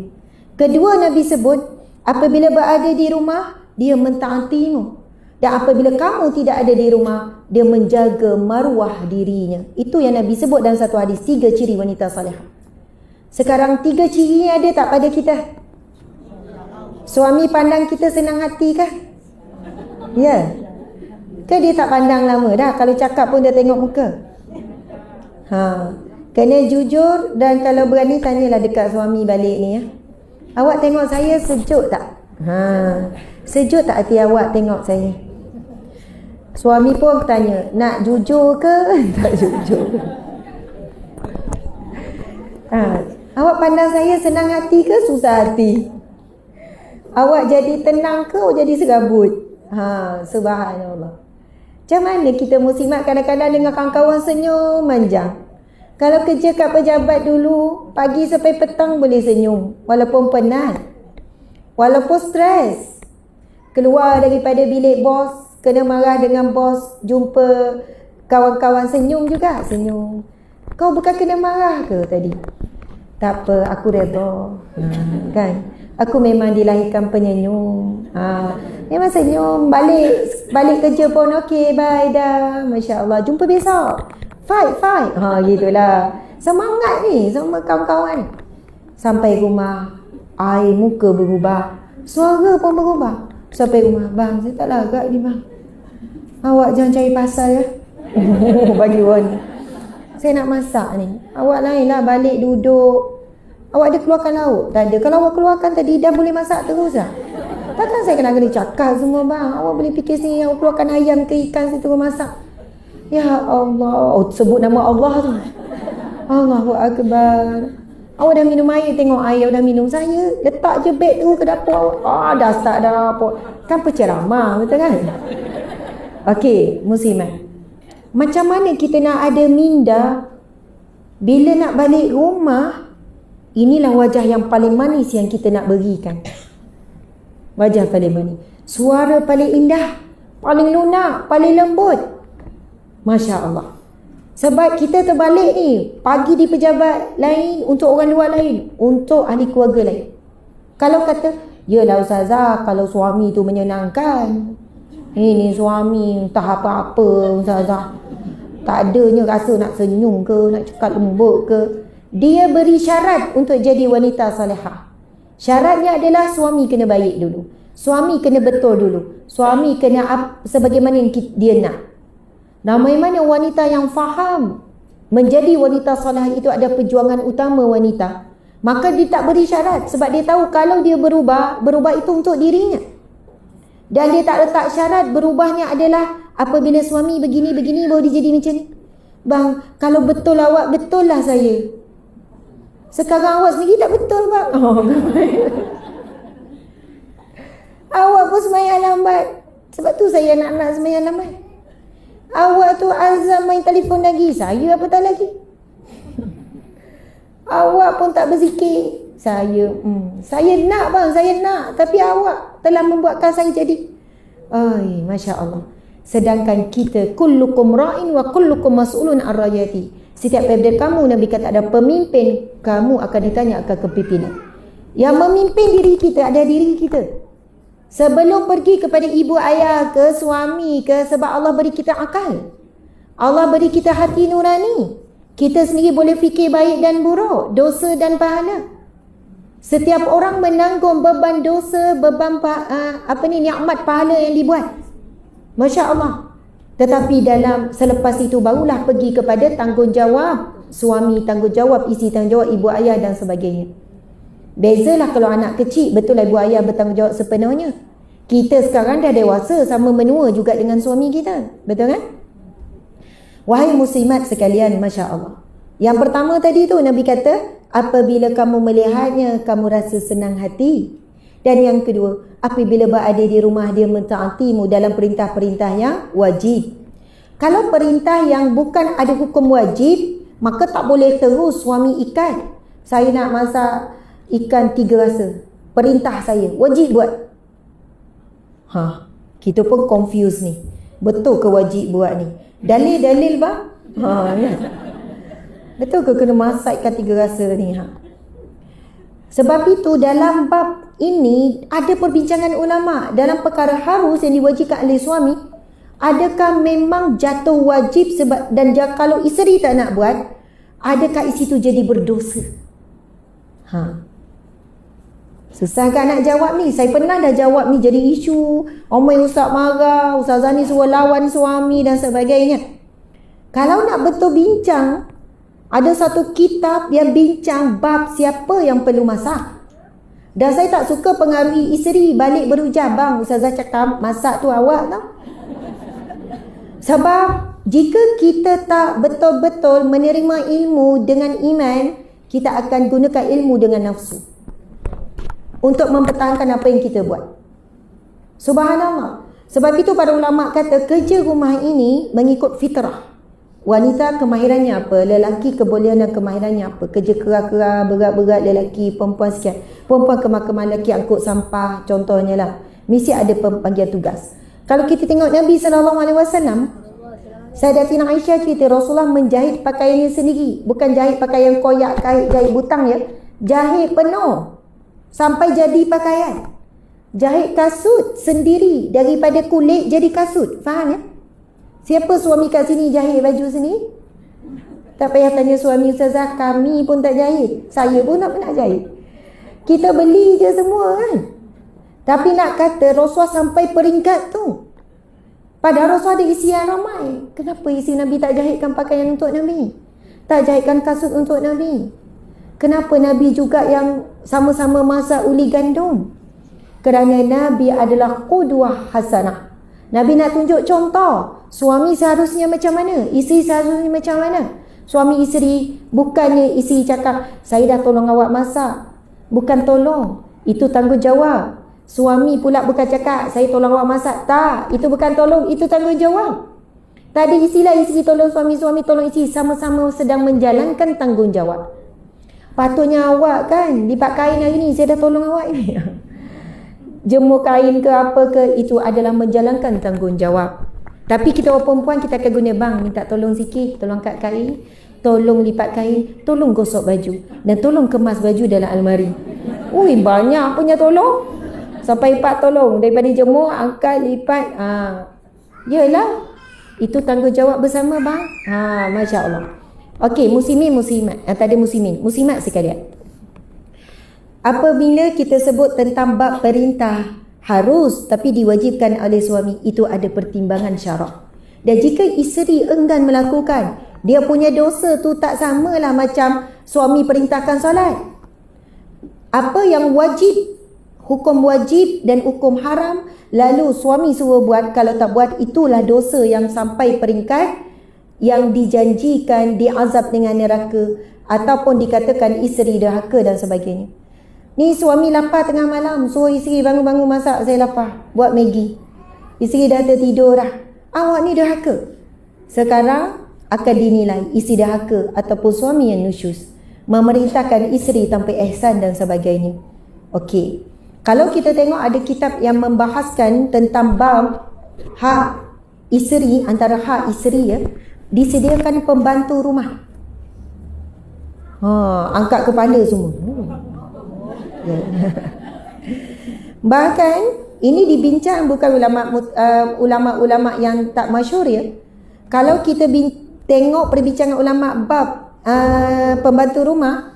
Kedua, Nabi sebut, apabila berada di rumah, dia mentaatimu. Dan apabila kamu tidak ada di rumah, dia menjaga maruah dirinya. Itu yang Nabi sebut dalam satu hadis, tiga ciri wanita salihah. Sekarang tiga ciri ada tak pada kita? Suami pandang kita senang hati kah? Ya. Ke dia tak pandang lama dah, kalau cakap pun dia tengok muka? Ha, kena jujur, dan kalau berani tanyalah dekat suami balik ni ya. Awak tengok saya sejuk tak? Ha, sejuk tak hati awak tengok saya? Suami pun tanya, nak jujur ke? Tak jujur. Ha, awak pandang saya senang hati ke susah hati? Awak jadi tenang ke atau jadi segabut? Ha, subhanallah. Macam mana kita muslimat kadang-kadang dengan kawan-kawan senyum manja. Kalau kerja kat pejabat dulu, pagi sampai petang boleh senyum. Walaupun penat, walaupun stres. Keluar daripada bilik bos, kena marah dengan bos, jumpa kawan-kawan senyum juga. Senyum. Kau bukan kena marah ke tadi? Tak apa, aku redha. Kan? Aku memang dilahirkan penyenyum. Ha, memang senyum. Balik balik kerja pun okey, bye dah. Masya Allah. Jumpa besok. Fight, fight. Ha, gitulah. Semangat ni sama kawan-kawan. Sampai rumah, air muka berubah. Suara pun berubah. Sampai rumah, bang, saya tak lagak ni bang. Awak jangan cari pasal ya. Bagi warning. Saya nak masak ni. Awak lainlah balik duduk. Awak ada keluarkan lauk? Tak ada. Kalau awak keluarkan tadi, dah boleh masak terus tak? Takkan saya kena kena cakap semua bang. Awak boleh fikir sini, awak keluarkan ayam ke ikan, saya terus masak. Ya Allah. Oh, sebut nama Allah tu. Allahu Akbar. Awak dah minum air, tengok air dah minum. Saya letak je beg tu ke dapur. Ah, dah start dah dapur. Kan penceramah, betul kan? Okey, muslimat. Macam mana kita nak ada minda bila nak balik rumah? Inilah wajah yang paling manis yang kita nak berikan. Wajah paling manis. Suara paling indah. Paling lunak. Paling lembut. Masya Allah. Sebab kita terbalik ni. Pagi di pejabat lain. Untuk orang luar lain. Untuk ahli keluarga lain. Kalau kata, yalah Ustazah, kalau suami tu menyenangkan. Ini suami tak apa-apa Ustazah. Tak adanya rasa nak senyum ke, nak cakap lembut ke. Dia beri syarat untuk jadi wanita salihah. Syaratnya adalah suami kena baik dulu. Suami kena betul dulu. Suami kena up, sebagaimana yang dia nak. Ramai mana wanita yang faham. Menjadi wanita salihah itu ada perjuangan utama wanita. Maka dia tak beri syarat. Sebab dia tahu kalau dia berubah, berubah itu untuk dirinya. Dan dia tak letak syarat. Berubahnya adalah apabila suami begini-begini baru dia jadi macam ni. Bang, kalau betul awak, betul lah saya. Sekarang awak sendiri tak betul bang. Oh, awak pun semayang lambat. Sebab tu saya nak-nak semayang lambat. Awak tu azam main telefon lagi. Saya apa tak lagi. Awak pun tak berzikir. Saya hmm, saya nak bang, saya nak. Tapi awak telah membuatkan saya jadi. Ay, Masya Allah. Sedangkan kita, kullukum ra'in wa kullukum mas'ulun ar-rayati. Setiap daripada kamu, Nabi kata ada pemimpin, kamu akan ditanya akan kepimpinan. Yang memimpin diri kita ada diri kita. Sebelum pergi kepada ibu ayah ke suami ke, sebab Allah beri kita akal. Allah beri kita hati nurani. Kita sendiri boleh fikir baik dan buruk, dosa dan pahala. Setiap orang menanggung beban dosa, beban uh, apa ni nikmat pahala yang dibuat. Masya Allah. Tetapi dalam selepas itu barulah pergi kepada tanggungjawab suami, tanggungjawab isi, tanggungjawab ibu ayah dan sebagainya. Bezalah kalau anak kecil, betul lah ibu ayah bertanggungjawab sepenuhnya. Kita sekarang dah dewasa, sama menua juga dengan suami kita. Betul kan? Wahai muslimat sekalian, Masya Allah. Yang pertama tadi tu Nabi kata, apabila kamu melihatnya, kamu rasa senang hati. Dan yang kedua, apabila berada di rumah dia mentaatimu dalam perintah-perintah yang wajib. Kalau perintah yang bukan ada hukum wajib, maka tak boleh terus suami ikat. Saya nak masak ikan tiga rasa, perintah saya, wajib buat. Ha, kita pun confuse ni. Betul ke wajib buat ni? Dalil-dalil bang? Ha, ya. Betul ke kena masak ikan tiga rasa ni? Ha. Sebab itu dalam bab ini ada perbincangan ulama dalam perkara harus yang diwajibkan oleh suami. Adakah memang jatuh wajib sebab, dan kalau isteri tak nak buat, adakah isi tu jadi berdosa? Ha. Susah kan nak jawab ni? Saya pernah dah jawab ni jadi isu. Omai ustaz marah, ustazah ni suruh lawan suami dan sebagainya. Kalau nak betul bincang, ada satu kitab yang bincang bab siapa yang perlu masak. Dan saya tak suka pengaruhi isteri balik berhujah, bang ustazah cakap masak tu awak tau. Sebab jika kita tak betul-betul menerima ilmu dengan iman, kita akan gunakan ilmu dengan nafsu untuk mempertahankan apa yang kita buat. Subhanallah. Sebab itu para ulama kata kerja rumah ini mengikut fitrah. Wanita kemahirannya apa, lelaki kebolehan dan kemahirannya apa. Kerja kerah-kerah, berat-berat lelaki, perempuan sekian. Perempuan kemah-kemah lelaki, angkut sampah contohnya lah. Mesti ada pembagian tugas. Kalau kita tengok Nabi sallallahu alaihi wasallam, Sayyidatina Aisyah cerita Rasulullah menjahit pakaiannya sendiri. Bukan jahit pakaian koyak, kait, jahit butang ya. Jahit penuh sampai jadi pakaian. Jahit kasut sendiri, daripada kulit jadi kasut. Faham ya? Siapa suami kat sini jahit baju sini? Tak payah tanya suami ustazah, kami pun tak jahit. Saya pun tak pernah jahit. Kita beli je semua kan? Tapi nak kata Rasulullah sampai peringkat tu. Padahal Rasulullah ada isian ramai. Kenapa isi Nabi tak jahitkan pakaian untuk Nabi? Tak jahitkan kasut untuk Nabi? Kenapa Nabi juga yang sama-sama masak uli gandum? Kerana Nabi adalah qudwah hasanah. Nabi nak tunjuk contoh. Suami seharusnya macam mana? Isteri seharusnya macam mana? Suami isteri, bukannya isteri cakap, saya dah tolong awak masak. Bukan tolong. Itu tanggungjawab. Suami pula bukan cakap, saya tolong awak masak. Tak. Itu bukan tolong. Itu tanggungjawab. Tadi istilah isteri tolong suami, suami tolong isteri. Sama-sama sedang menjalankan tanggungjawab. Patutnya awak kan lipat kain hari ni, saya dah tolong awak ni. Jemur kain ke apa ke, itu adalah menjalankan tanggungjawab. Tapi kita orang perempuan, kita akan guna bang minta tolong sikit, tolong kat kain, tolong lipat kain, tolong gosok baju, dan tolong kemas baju dalam almari. Ui, banyak punya tolong. Sampai lipat tolong. Daripada jemur, angkat, lipat. Ha. Yelah, itu tanggungjawab bersama bang. Ha, Masya Allah. Okey, muslimin muslimat, ah, tak ada muslimin, muslimat sekalian. Apabila kita sebut tentang bab perintah harus tapi diwajibkan oleh suami, itu ada pertimbangan syarak. Dan jika isteri enggan melakukan, dia punya dosa tu tak samalah macam suami perintahkan solat. Apa yang wajib, hukum wajib dan hukum haram, lalu suami suruh buat, kalau tak buat itulah dosa yang sampai peringkat yang dijanjikan diazab dengan neraka, ataupun dikatakan isteri derhaka dan sebagainya. Ni suami lapar tengah malam, suruh isteri bangun-bangun masak, saya lapar, buat Maggi. Isteri dah tertidur dah. Awak ni derhaka. Sekarang akan dinilai isteri derhaka ataupun suami yang nusyus, memerintahkan isteri tanpa ihsan dan sebagainya. Okey. Kalau kita tengok ada kitab yang membahaskan tentang bab hak isteri, antara hak isteri ya, disediakan pembantu rumah. Ha, angkat kepala semua. Hmm. Yeah. Bahkan ini dibincang bukan ulama uh, ulama-ulama yang tak masyhur ya. Kalau kita tengok perbincangan ulama bab uh, pembantu rumah,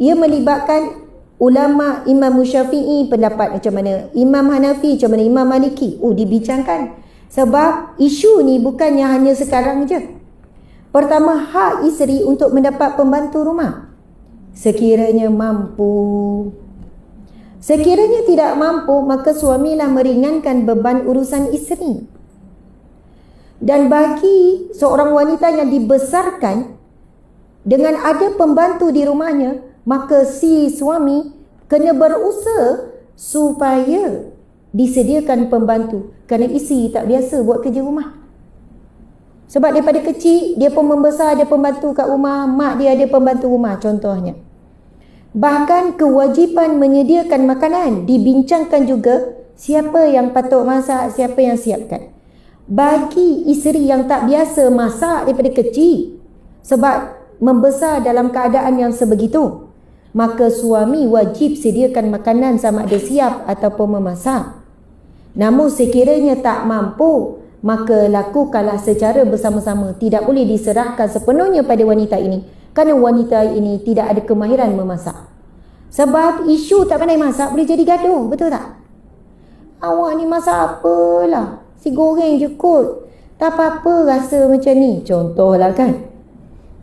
ia melibatkan ulama Imam Syafi'i pendapat macam mana, Imam Hanafi macam mana, Imam Maliki. Oh, dibincangkan. Sebab isu ni bukannya hanya sekarang je. Pertama, hak isteri untuk mendapat pembantu rumah sekiranya mampu. Sekiranya tidak mampu, maka suamilah meringankan beban urusan isteri. Dan bagi seorang wanita yang dibesarkan dengan ada pembantu di rumahnya, maka si suami kena berusaha supaya disediakan pembantu, kerana isteri tak biasa buat kerja rumah. Sebab daripada kecil, dia pun membesar ada pembantu kat rumah, mak dia ada pembantu rumah contohnya. Bahkan kewajipan menyediakan makanan dibincangkan juga, siapa yang patut masak, siapa yang siapkan. Bagi isteri yang tak biasa masak daripada kecil, sebab membesar dalam keadaan yang sebegitu, maka suami wajib sediakan makanan sama ada siap ataupun memasak. Namun sekiranya tak mampu, maka lakukanlah secara bersama-sama. Tidak boleh diserahkan sepenuhnya pada wanita ini, kerana wanita ini tidak ada kemahiran memasak. Sebab isu tak pandai masak boleh jadi gaduh, betul tak? Awak ni masak apalah, si goreng je kot, tak apa-apa rasa macam ni. Contohlah kan,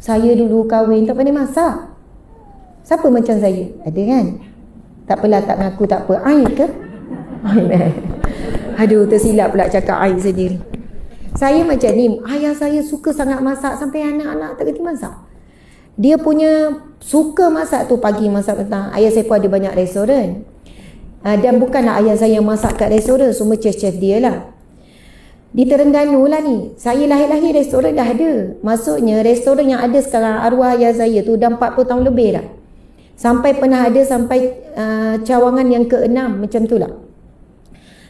saya dulu kahwin tak pandai masak. Siapa macam saya? Ada kan? Tak apalah, tak ngaku tak apa. Air ke? Aduh, tersilap pula cakap air sendiri. Saya macam ni, ayah saya suka sangat masak sampai anak-anak tak kerti masak. Dia punya suka masak tu, pagi masak, petang. Ayah saya pun ada banyak restoran. Dan bukanlah ayah saya yang masak kat restoran, semua chef-chef dia lah. Di Terengganu lah ni, saya lahir-lahir restoran dah ada. Maksudnya restoran yang ada sekarang arwah ayah saya tu dah empat puluh tahun lebih dah. Sampai pernah ada sampai uh, cawangan yang keenam macam tu lah.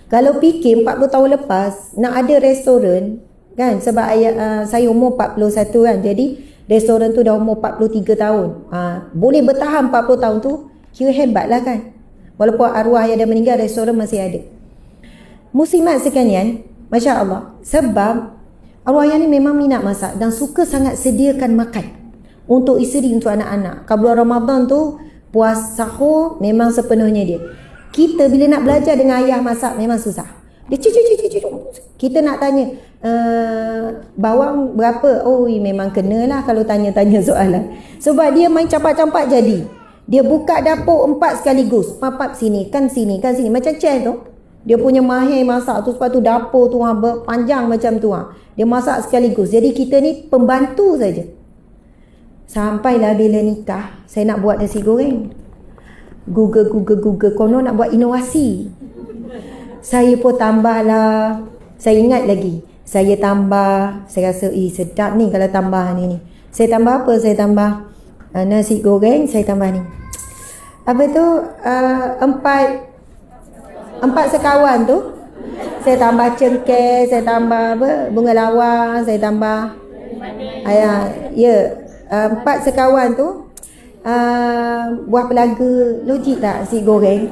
Kalau fikir empat puluh tahun lepas nak ada restoran kan, sebab ayah, uh, saya umur empat puluh satu kan, jadi restoran tu dah umur empat puluh tiga tahun. Uh, boleh bertahan empat puluh tahun tu kira hebat lah kan. Walaupun arwah ayah dah meninggal, restoran masih ada. Muslimat sekalian, Masya Allah. Sebab arwah ayah ni memang minat masak dan suka sangat sediakan makan untuk isteri, untuk anak-anak. Kalau bulan Ramadan tu, puas sahur memang sepenuhnya dia. Kita bila nak belajar dengan ayah masak memang susah. Dia cucuk cucuk cucuk. Kita nak tanya, e, bawang berapa? Oh, memang kenalah kalau tanya-tanya soalan. Sebab dia main campak-campak jadi. Dia buka dapur empat sekaligus. Papap sini, kan sini, kan sini. Macam chef tu. Dia punya mahir masak tu, sebab tu dapur tu ha, panjang macam tu ha. Dia masak sekaligus. Jadi kita ni pembantu saja. Sampailah bila nikah, saya nak buat nasi goreng. Google, Google, Google. Konon nak buat inovasi. Saya pun tambahlah. Saya ingat lagi. Saya tambah. Saya rasa, eh sedap ni kalau tambah ni ni. Saya tambah apa? Saya tambah uh, nasi goreng, saya tambah ni. Apa tu? Uh, empat... Empat sekawan tu saya tambah cengkeh, saya tambah apa, bunga lawang, saya tambah ayah, ya, empat sekawan tu uh, buah pelaga. Logik tak si goreng?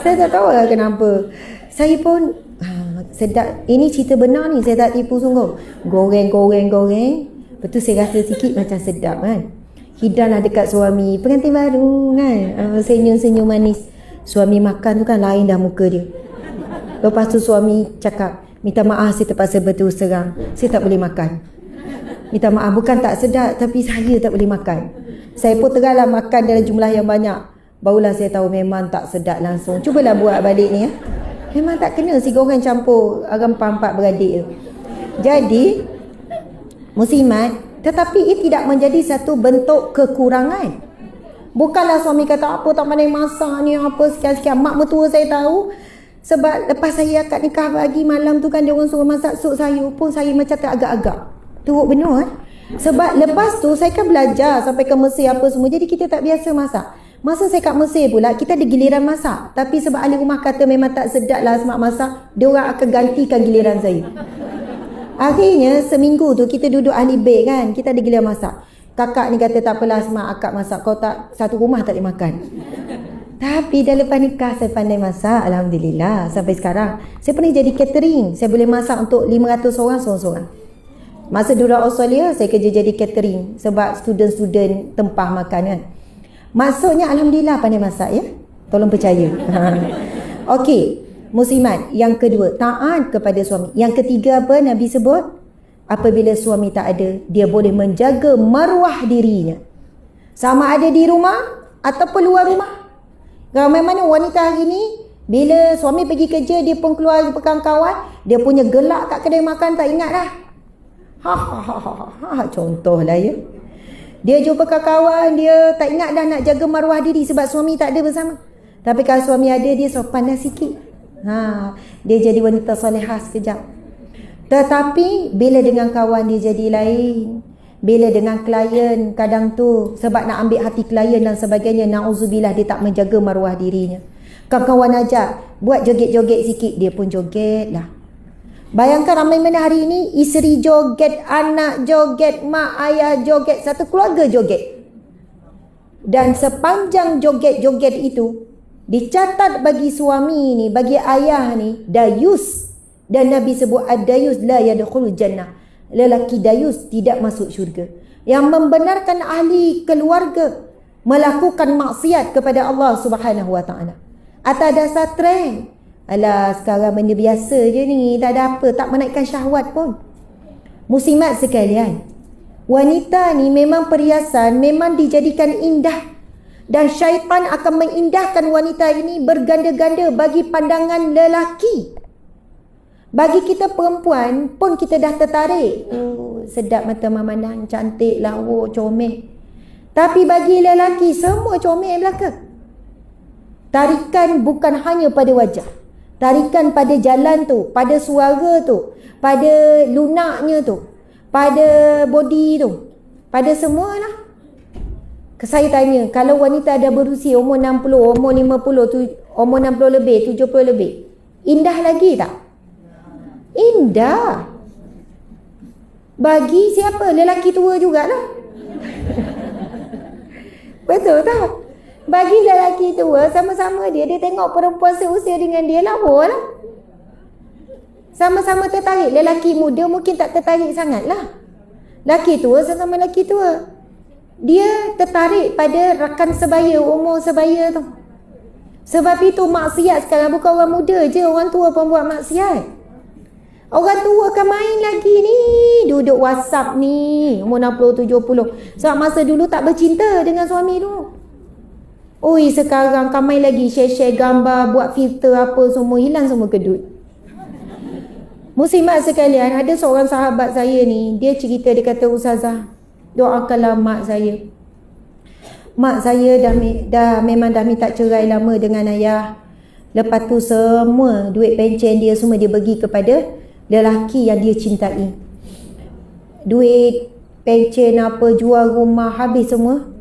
Saya tak tahu lah kenapa. Saya pun uh, sedap. Ini cerita benar ni, saya tak tipu sungguh. Goreng, goreng, goreng. Lepas tu saya rasa sikit macam sedap kan. Hidang lah dekat suami pengantin baru kan, uh, senyum-senyum manis. Suami makan tu kan lain dah muka dia. Lepas tu suami cakap, minta maaf saya terpaksa berterus terang, saya tak boleh makan. Minta maaf, bukan tak sedap, tapi saya tak boleh makan. Saya pun teranglah makan dalam jumlah yang banyak. Barulah saya tahu memang tak sedap langsung. Cubalah buat balik ni ya. Memang tak kena si goreng campur rempah empat beradik tu. Jadi muslimat, tetapi ia tidak menjadi satu bentuk kekurangan. Bukanlah suami kata apa tak pandai masak ni apa sekian-sekian. Mak mertua saya tahu, sebab lepas saya akad nikah pagi malam tu kan dia orang suruh masak sup sayur pun saya macam teragak-agak. Teruk benar eh. Sebab lepas tu saya kan belajar sampai ke Mesir apa semua, jadi kita tak biasa masak. Masa saya kat Mesir pula kita ada giliran masak, tapi sebab ahli rumah kata memang tak sedap lah semak masak, dia orang akan gantikan giliran saya. Akhirnya seminggu tu kita duduk ahli bake kan, kita ada giliran masak. Kakak ni kata tak apalah semak akak masak, kau tak satu rumah tak boleh makan. Tapi dah lepas nikah saya pandai masak, alhamdulillah. Sampai sekarang saya pernah jadi catering, saya boleh masak untuk lima ratus orang seorang-seorang. Masa dulu Australia saya kerja jadi catering sebab student-student tempah makanan. Maksudnya alhamdulillah pandai masak ya. Tolong percaya. Okey, muslimat, yang kedua taat kepada suami. Yang ketiga apa Nabi sebut? Apabila suami tak ada, dia boleh menjaga maruah dirinya. Sama ada di rumah ataupun luar rumah. Ramai mana wanita hari ni, bila suami pergi kerja, dia pun keluar pegang kawan, dia punya gelak kat kedai makan tak ingat lah. Ha ha ha ha ha, contohlah ya. Dia jumpa kawan, dia tak ingat dah nak jaga maruah diri sebab suami tak ada bersama. Tapi kalau suami ada, dia sopan dah sikit. Ha, dia jadi wanita solehah sekejap. Tetapi bila dengan kawan dia jadi lain. Bila dengan klien kadang tu sebab nak ambil hati klien dan sebagainya, na'uzubillah, dia tak menjaga maruah dirinya. Kawan-kawan ajak buat joget-joget sikit, dia pun joget lah. Bayangkan ramai mana hari ini isteri joget, anak joget, mak ayah joget, satu keluarga joget. Dan sepanjang joget-joget itu dicatat bagi suami ni, bagi ayah ni, dayus. Dan Nabi sebut ad-dayus la yadkhulul jannah, lelaki dayus tidak masuk syurga. Yang membenarkan ahli keluarga melakukan maksiat kepada Allah Subhanahu Wa Taala atas dasar trend. Alah, sekarang benda biasa je ni, tak ada apa, tak menaikkan syahwat pun. Muslimat sekalian, wanita ni memang perhiasan, memang dijadikan indah. Dan syaitan akan mengindahkan wanita ini berganda-ganda bagi pandangan lelaki. Bagi kita perempuan pun kita dah tertarik. Oh, sedap mata memandang, cantik, lawa, comel. Tapi bagi lelaki semua comel belaka. Tarikan bukan hanya pada wajah. Tarikan pada jalan tu, pada suara tu, pada lunaknya tu, pada body tu, pada semualah. Saya tanya, kalau wanita dah berusia umur enam puluh, umur lima puluh, umur enam puluh lebih, tujuh puluh lebih, indah lagi tak? Indah. Bagi siapa? Lelaki tua jugalah. Betul tak? Bagi lelaki tua, sama-sama dia, dia tengok perempuan seusia dengan dia, lawa lah. Sama-sama tertarik. Lelaki muda mungkin tak tertarik sangat lah. Lelaki tua sama-sama lelaki tua, dia tertarik pada rakan sebaya, umur sebaya tu. Sebab itu maksiat sekarang bukan orang muda je, orang tua pun buat maksiat. Orang tua akan main lagi ni, duduk WhatsApp ni, umur enam puluh tujuh puluh. Sebab masa dulu tak bercinta dengan suami dulu. Oi, sekarang akan main lagi, share-share gambar, buat filter apa semua, hilang semua kedut. Muslimat sekalian, ada seorang sahabat saya ni, dia cerita, dia kata, "Ustazah, doakanlah mak saya. Mak saya dah, dah memang dah minta cerai lama dengan ayah. Lepas tu semua duit pencen dia semua dia bagi kepada lelaki yang dia cintai. Duit pencen apa, jual rumah, habis semua.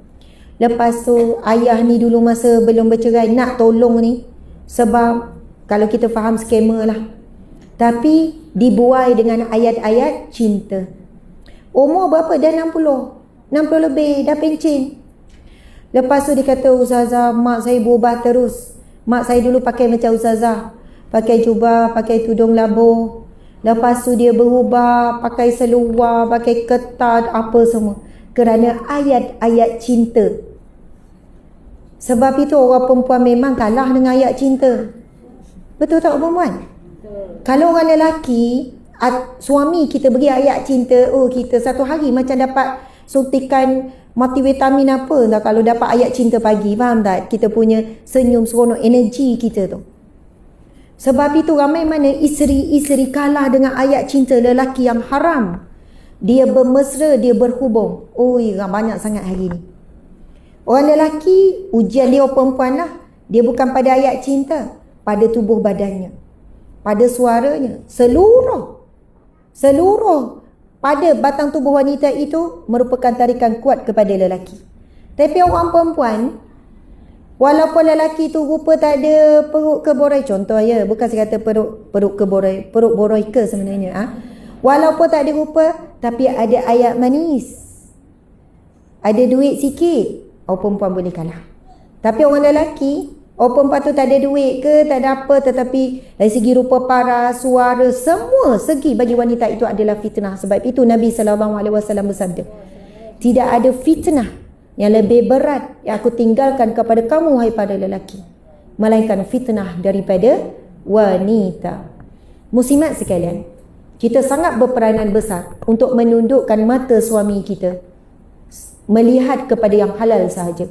Lepas tu ayah ni dulu masa belum bercerai nak tolong ni, sebab kalau kita faham skema lah, tapi dibuai dengan ayat-ayat cinta. Umur berapa dah? enam puluh, enam puluh lebih dah pencen. Lepas tu dia kata, "Ustazah, mak saya berubah terus. Mak saya dulu pakai macam Ustazah, pakai jubah, pakai tudung labuh. Lepas tu dia berubah, pakai seluar, pakai ketat, apa semua. Kerana ayat-ayat cinta." Sebab itu orang perempuan memang kalah dengan ayat cinta. Betul tak perempuan? Betul. Kalau orang lelaki, suami kita beri ayat cinta, oh kita satu hari macam dapat suntikan multivitamin apa lah kalau dapat ayat cinta pagi. Faham tak? Kita punya senyum, seronok, energi kita tu. Sebab itu ramai mana isteri-isteri kalah dengan ayat cinta lelaki yang haram. Dia bermesra, dia berhubung. Ui, banyak sangat hari ni. Orang lelaki, ujian dia perempuan lah. Dia bukan pada ayat cinta, pada tubuh badannya, pada suaranya. Seluruh, seluruh pada batang tubuh wanita itu merupakan tarikan kuat kepada lelaki. Tapi orang perempuan, walaupun lelaki tu rupa tak ada perut ke borai, contoh ya, bukan saya kata perut perut ke borai, perut borai ke sebenarnya, ha? Walaupun tak ada rupa, tapi ada ayat manis, ada duit sikit, orang perempuan boleh kalah. Tapi orang lelaki, orang perempuan tu tak ada duit ke, tak ada apa, tetapi dari segi rupa, paras, suara, semua segi bagi wanita itu adalah fitnah. Sebab itu Nabi sallallahu alaihi wasallam bersabda, "Tidak ada fitnah yang lebih berat yang aku tinggalkan kepada kamu, hai pada lelaki, melainkan fitnah daripada wanita." Muslimat sekalian, kita sangat berperanan besar untuk menundukkan mata suami kita, melihat kepada yang halal sahaja.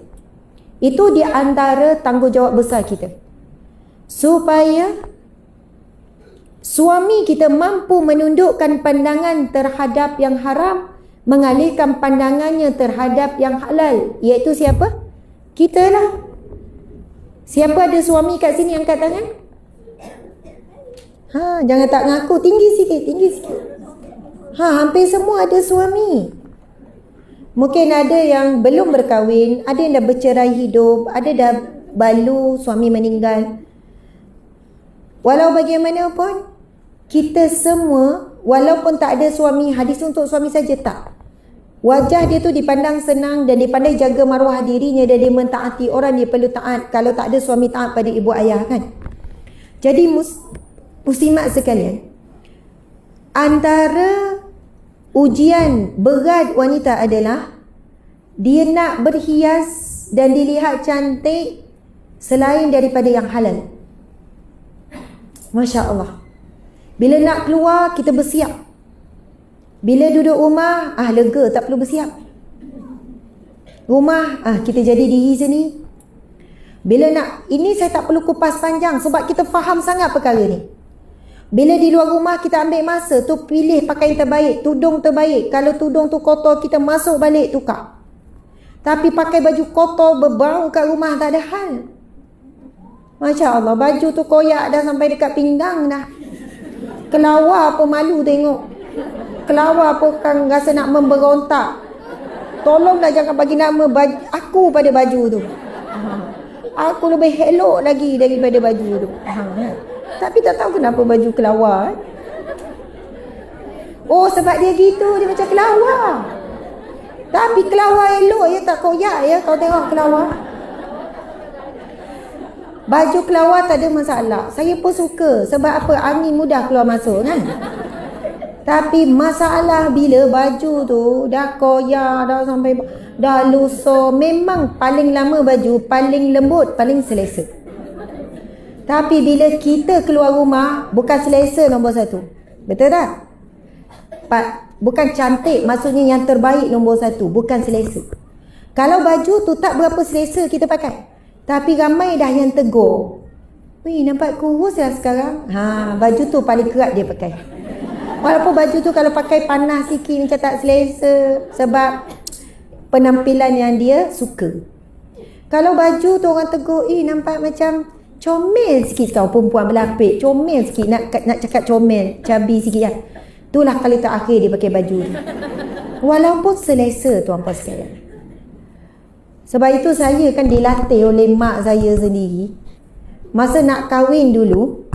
Itu di antara tanggungjawab besar kita, supaya suami kita mampu menundukkan pandangan terhadap yang haram, mengalihkan pandangannya terhadap yang halal. Iaitu siapa? Kita lah. Siapa ada suami kat sini angkat tangan? Ha, jangan tak ngaku. Tinggi sikit, tinggi sikit. Ha, hampir semua ada suami. Mungkin ada yang belum berkahwin, ada yang dah bercerai hidup, ada dah balu suami meninggal. Walau bagaimanapun, kita semua, walaupun tak ada suami, hadis untuk suami saja tak. Wajah dia tu dipandang senang dan dipandai jaga maruah dirinya, dan dia mentaati orang, dia perlu taat. Kalau tak ada suami, taat pada ibu ayah, kan? Jadi mus, muslimat sekalian, antara ujian berat wanita adalah dia nak berhias dan dilihat cantik selain daripada yang halal. Masya Allah. Bila nak keluar, kita bersiap. Bila duduk rumah, ah lega, tak perlu bersiap. Rumah, ah kita jadi diri sini. Bila nak, ini saya tak perlu kupas panjang sebab kita faham sangat perkara ni. Bila di luar rumah, kita ambil masa tu pilih pakaian terbaik, tudung terbaik. Kalau tudung tu kotor, kita masuk balik tukar. Tapi pakai baju kotor, berbau kat rumah, tak ada hal. Masya Allah, baju tu koyak dah sampai dekat pinggang dah. Kelawar pun malu tengok. Kelawar pun kan rasa nak memberontak. Tolonglah jangan bagi nama baju, aku pada baju tu. Aku lebih elok lagi daripada baju tu. Tapi tak tahu kenapa baju kelawar. eh? Oh, sebab dia gitu, dia macam kelawar. Tapi kelawar elok ya, tak koyak ya. Kau tengok kelawar, baju kelawar tak ada masalah. Saya pun suka. Sebab apa? Angin mudah keluar masuk, kan? Tapi masalah bila baju tu dah koyak, dah sampai dah lusuh. Memang paling lama baju paling lembut, paling selesa. Tapi bila kita keluar rumah, bukan selesa nombor satu. Betul tak? Bukan cantik, maksudnya yang terbaik nombor satu. Bukan selesa. Kalau baju tu tak berapa selesa kita pakai, tapi ramai dah yang tegur. Weh, nampak kurus lah sekarang. Ha, baju tu paling kerap dia pakai. Walaupun baju tu kalau pakai panas sikit macam tak selesa, sebab penampilan yang dia suka. Kalau baju tu orang tegur, eh nampak macam comel sikit kau, perempuan berlapik, comel sikit, nak nak cakap comel, cabi sikit kan. Itulah kali terakhir dia pakai baju ni. Walaupun selesa, tuan-puan sekalian. Sebab itu saya kan dilatih oleh mak saya sendiri. Masa nak kahwin dulu,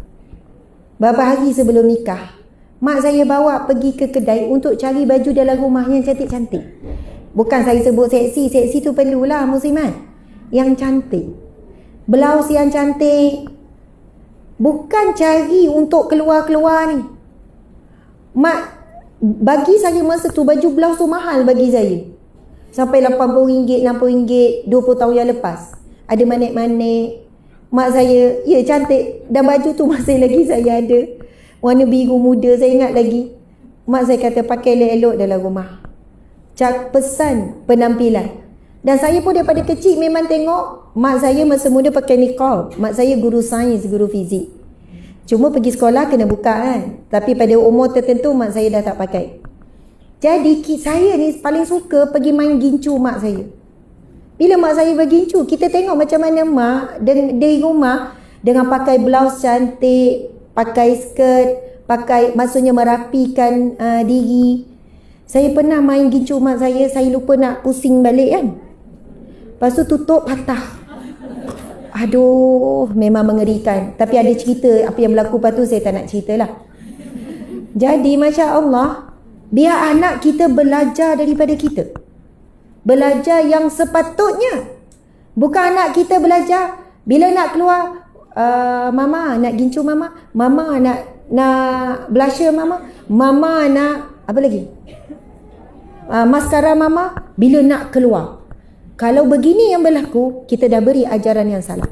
beberapa hari sebelum nikah, mak saya bawa pergi ke kedai untuk cari baju dalam rumah yang cantik-cantik. Bukan saya sebut seksi, seksi tu perlulah muslimat. Yang cantik, blouse yang cantik. Bukan cari untuk keluar-keluar ni. Mak bagi saya masa tu, baju blouse tu mahal bagi saya. Sampai lapan puluh ringgit, enam puluh ringgit, dua puluh tahun yang lepas. Ada manik-manik. Mak saya, ya cantik. Dan baju tu masih lagi saya ada. Warna biru muda, saya ingat lagi. Mak saya kata pakai elok-elok dalam rumah. Cak pesan penampilan. Dan saya pun daripada kecil memang tengok mak saya masa muda pakai niqab. Mak saya guru sains, guru fizik. Cuma pergi sekolah kena buka, kan. Tapi pada umur tertentu mak saya dah tak pakai. Jadi saya ni paling suka pergi main gincu mak saya. Bila mak saya bergincu, kita tengok macam mana mak dari rumah dengan pakai blouse cantik, pakai skirt, pakai maksudnya merapikan uh, diri. Saya pernah main gincu mak saya, saya lupa nak pusing balik, kan. Lepas tu tutup patah. Aduh, memang mengerikan. Tapi ada cerita apa yang berlaku, lepas tu saya tak nak ceritalah. Jadi Masya Allah, biar anak kita belajar daripada kita. Belajar yang sepatutnya. Bukan anak kita belajar bila nak keluar, uh, mama nak gincu mama, mama nak nak blusher mama, mama nak apa lagi, uh, maskara mama, bila nak keluar. Kalau begini yang berlaku, kita dah beri ajaran yang salah.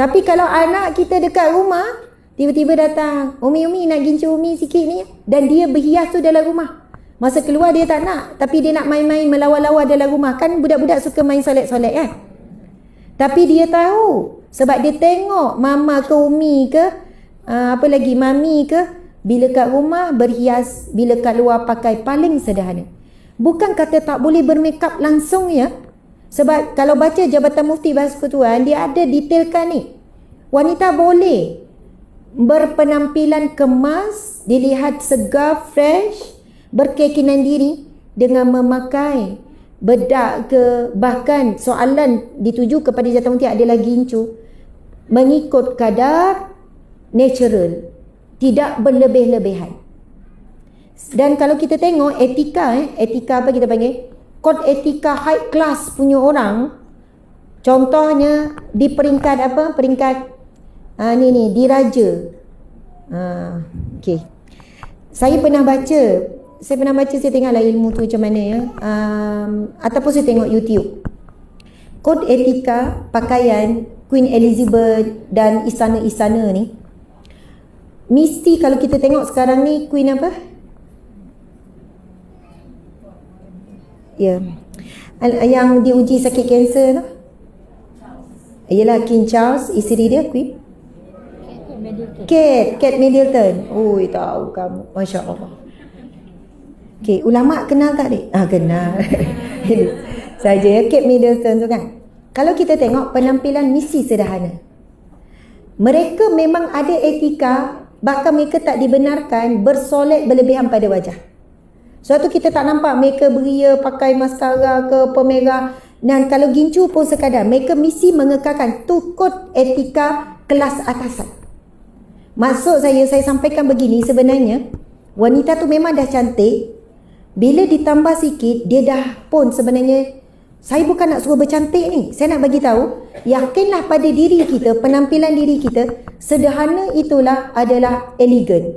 Tapi kalau anak kita dekat rumah, tiba-tiba datang, umi-umi nak gincu umi sikit ni. Dan dia berhias tu dalam rumah. Masa keluar dia tak nak, tapi dia nak main-main, melawa-lawa dalam rumah. Kan budak-budak suka main solet-solet, kan? Tapi dia tahu sebab dia tengok mama ke umi ke uh, apa lagi mami ke bila kat rumah berhias, bila kat luar pakai paling sederhana. Bukan kata tak boleh bermakeup langsung ya. Sebab kalau baca Jabatan Mufti Bahasa Persekutuan, dia ada detailkan ni. Wanita boleh berpenampilan kemas, dilihat segar, fresh, berkeyakinan diri dengan memakai bedak ke, bahkan soalan dituju kepada Jabatan Mufti adalah gincu, mengikut kadar natural, tidak berlebih-lebihan. Dan kalau kita tengok etika, eh, etika apa kita panggil? Kod etika high class punya orang, contohnya di peringkat apa? Peringkat ha, ni ni diraja. Ha, okay. Saya pernah baca, saya pernah baca, saya tengoklah ilmu tu macam mana ya. Um, ataupun saya tengok YouTube. Kod etika pakaian Queen Elizabeth dan istana-istana ni. Mesti kalau kita tengok sekarang ni Queen apa? Ya, yeah. Yang diuji sakit kanser tu ialah King Charles, isteri dia Queen Kate, Kate Middleton. Oh, tahu kamu, Masya Allah. Okay, ulama kenal tak dek? Ah, kenal saja ya, Kate Middleton tu kan. Kalau kita tengok penampilan misi sederhana, mereka memang ada etika, bahkan mereka tak dibenarkan bersolek berlebihan pada wajah. Suatu kita tak nampak mereka beria pakai maskara ke pemerah. Dan kalau gincu pun sekadar, mereka misi mengekalkan tukut etika kelas atasan. Maksud saya, saya sampaikan begini sebenarnya, wanita tu memang dah cantik. Bila ditambah sikit, dia dah pun sebenarnya, saya bukan nak suruh bercantik ni. Saya nak bagi tahu, yakinlah pada diri kita, penampilan diri kita, sederhana itulah adalah elegan.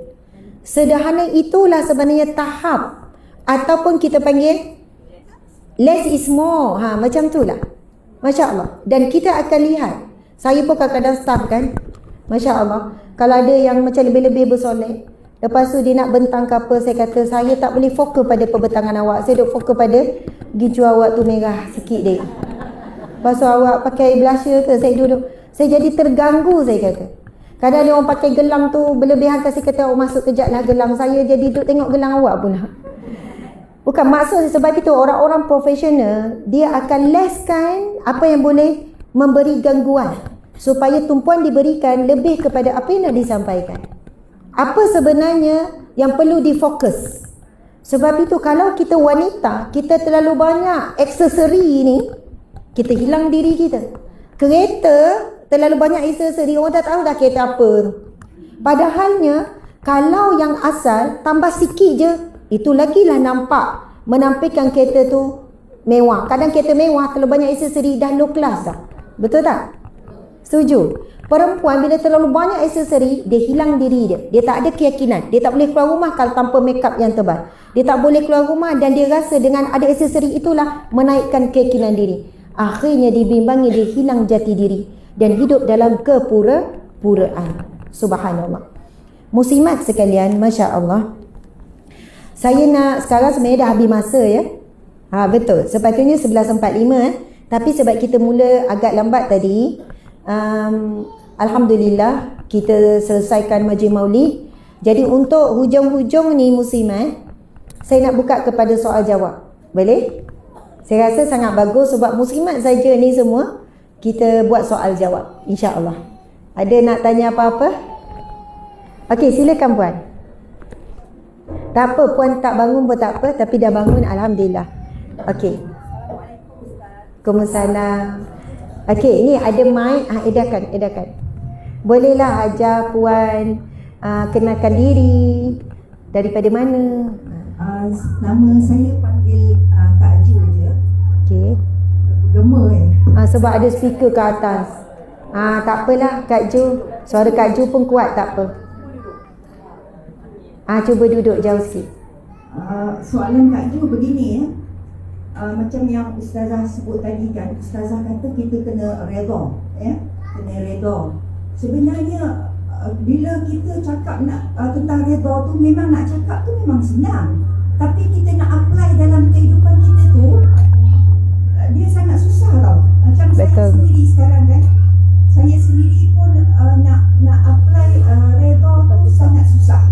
Sederhana itulah sebenarnya tahap, ataupun kita panggil less is more, ha, macam tu lah. Masya Allah. Dan kita akan lihat, saya pun kadang-kadang staff kan, Masya Allah, kalau ada yang macam lebih-lebih bersolek, lepas tu dia nak bentang ke apa, saya kata saya tak boleh fokus pada perbentangan awak, saya duk fokus pada gincu awak tu merah sikit dek. Lepas tu awak pakai blusher ke, saya duduk, saya jadi terganggu, saya kata. Kadang-kadang dia orang pakai gelang tu berlebihan, saya kata oh masuk kejap lah gelang, saya jadi duduk tengok gelang awak pula. Bukan maksud sebab itu orang-orang profesional dia akan lesskan apa yang boleh memberi gangguan supaya tumpuan diberikan lebih kepada apa yang nak disampaikan. Apa sebenarnya yang perlu difokus. Sebab itu kalau kita wanita, kita terlalu banyak aksesori ni, kita hilang diri kita. Kereta terlalu banyak aksesori, orang tak tahu dah kereta apa tu. Padahalnya kalau yang asal tambah sikit je, itu lagilah nampak menampilkan kereta tu mewah. Kadang kereta mewah terlalu banyak aksesori dah low class dah. Betul tak? Setuju. Perempuan bila terlalu banyak aksesori, dia hilang diri dia. Dia tak ada keyakinan. Dia tak boleh keluar rumah kalau tanpa makeup yang tebal. Dia tak boleh keluar rumah dan dia rasa dengan ada aksesori itulah menaikkan keyakinan diri. Akhirnya dibimbangi, dia hilang jati diri dan hidup dalam kepura-puraan. Subhanallah. Muslimat sekalian, Masya Allah. Saya nak, sekarang sebenarnya dah habis masa ya. Ha, betul. Sepatutnya sebelas empat puluh lima eh. Tapi sebab kita mula agak lambat tadi, um, Alhamdulillah kita selesaikan majlis maulid. Jadi untuk hujung-hujung ni muslimat, saya nak buka kepada soal jawab. Boleh? Saya rasa sangat bagus sebab muslimat saja ni semua kita buat soal jawab, insya-Allah. Ada nak tanya apa-apa? Okey, silakan puan. Tak apa, puan tak bangun pun tak apa. Tapi dah bangun, Alhamdulillah. Okey. Waalaikumsalam. Okey, ni ada mic. Ha, edarkan, edarkan. Bolehlah ajar puan uh, kenalkan diri. Daripada mana? Uh, nama saya panggil uh, Kak Ju je. Okey. Gema eh. Uh, sebab ada speaker ke atas. Ah, uh, tak apalah Kak Ju. Suara Kak Ju pun kuat, tak apa. Ah, cuba duduk jauh sikit. Uh, soalan Kak Ju begini ya. Uh, macam yang Ustazah sebut tadi kan, Ustazah kata kita kena redha ya. Kena redha. Sebenarnya uh, bila kita cakap nak uh, tentang redha tu, memang nak cakap tu memang senang. Tapi kita nak apply dalam kehidupan kita tu, uh, dia sangat susah tau. Macam Betul. Saya sendiri sekarang kan, saya sendiri pun uh, nak nak apply uh, redha tu sangat susah.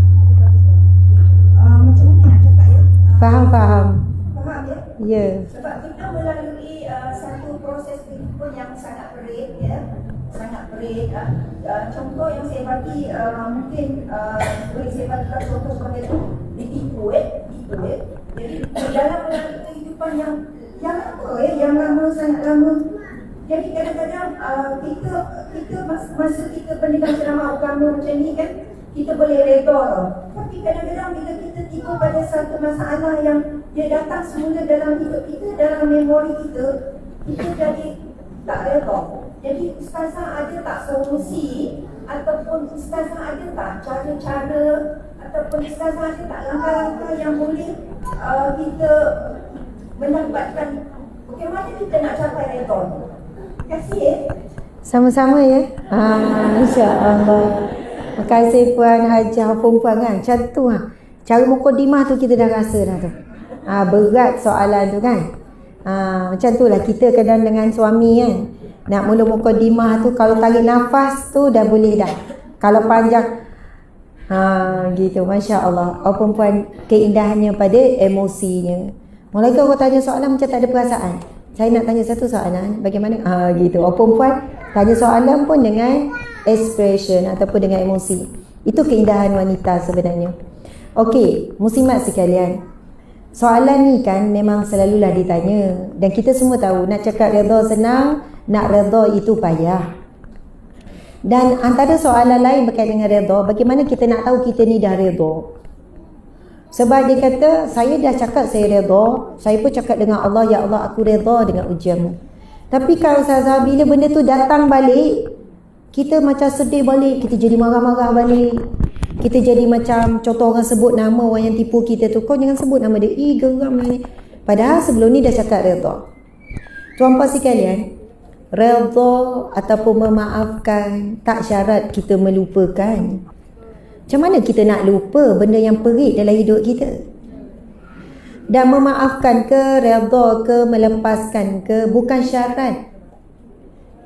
Uh, macam mana nak cakap ya? Faham, faham. Faham ya? Ya. Yeah. Sebab kita melalui uh, satu proses pun yang sangat perit ya. Sangat perit. Uh, uh, contoh yang saya bagi uh, mungkin uh, boleh saya bagikan contoh seperti itu. Ditipu eh, ditipu eh. Jadi dalam melalui kehidupan yang yang apa eh, yang lama, sangat lama. Jadi kadang-kadang uh, kita kita mas, masa kita pendengar ceramah agama macam ni kan, kita boleh redha tau. Tapi kadang-kadang bila kita tiba pada satu masalah yang dia datang semula dalam hidup kita, dalam memori kita, kita jadi tak redha. Jadi ustazah ada tak solusi, ataupun ustazah ada tak cara-cara, ataupun ustazah ada tak langkah-langkah yang boleh uh, kita mendapatkan, bagaimana kita nak capai redha? Terima kasih eh. Sama-sama ya. Ah, insya-Allah. Terima kasih Puan Hajah Puan kan. Macam tu ah. Cara mukadimah tu kita dah rasa dah tu. Ah, berat soalan tu kan. Ah, macam tulah kita kadang dengan suami kan. Nak mula mukadimah tu kalau tarik nafas tu dah boleh dah. Kalau panjang ah gitu, masya-Allah. Oh perempuan keindahannya pada emosinya. Malaikat kau tanya soalan macam tak ada perasaan. Saya nak tanya satu soalan, bagaimana? Ah gitu. Oh perempuan tanya soalan pun dengan expression ataupun dengan emosi. Itu keindahan wanita sebenarnya. Okey, muslimat sekalian. Soalan ni kan memang selalulah ditanya dan kita semua tahu nak cakap redha senang, nak redha itu payah. Dan antara soalan lain berkaitan dengan redha, bagaimana kita nak tahu kita ni dah redha? Sebab dia kata, saya dah cakap saya redha, saya pun cakap dengan Allah, ya Allah aku redha dengan ujianmu. Tapi kalau Ustazah, bila benda tu datang balik, kita macam sedih balik, kita jadi marah-marah balik. Kita jadi macam, contoh orang sebut nama orang yang tipu kita tu, kau jangan sebut nama dia, eh geram ni. Padahal sebelum ni dah cakap redha. Tuan-tuan sekalian, redha ataupun memaafkan, tak syarat kita melupakan. Macam mana kita nak lupa benda yang perit dalam hidup kita? Dan memaafkan ke, redha ke, melepaskan ke, bukan syarat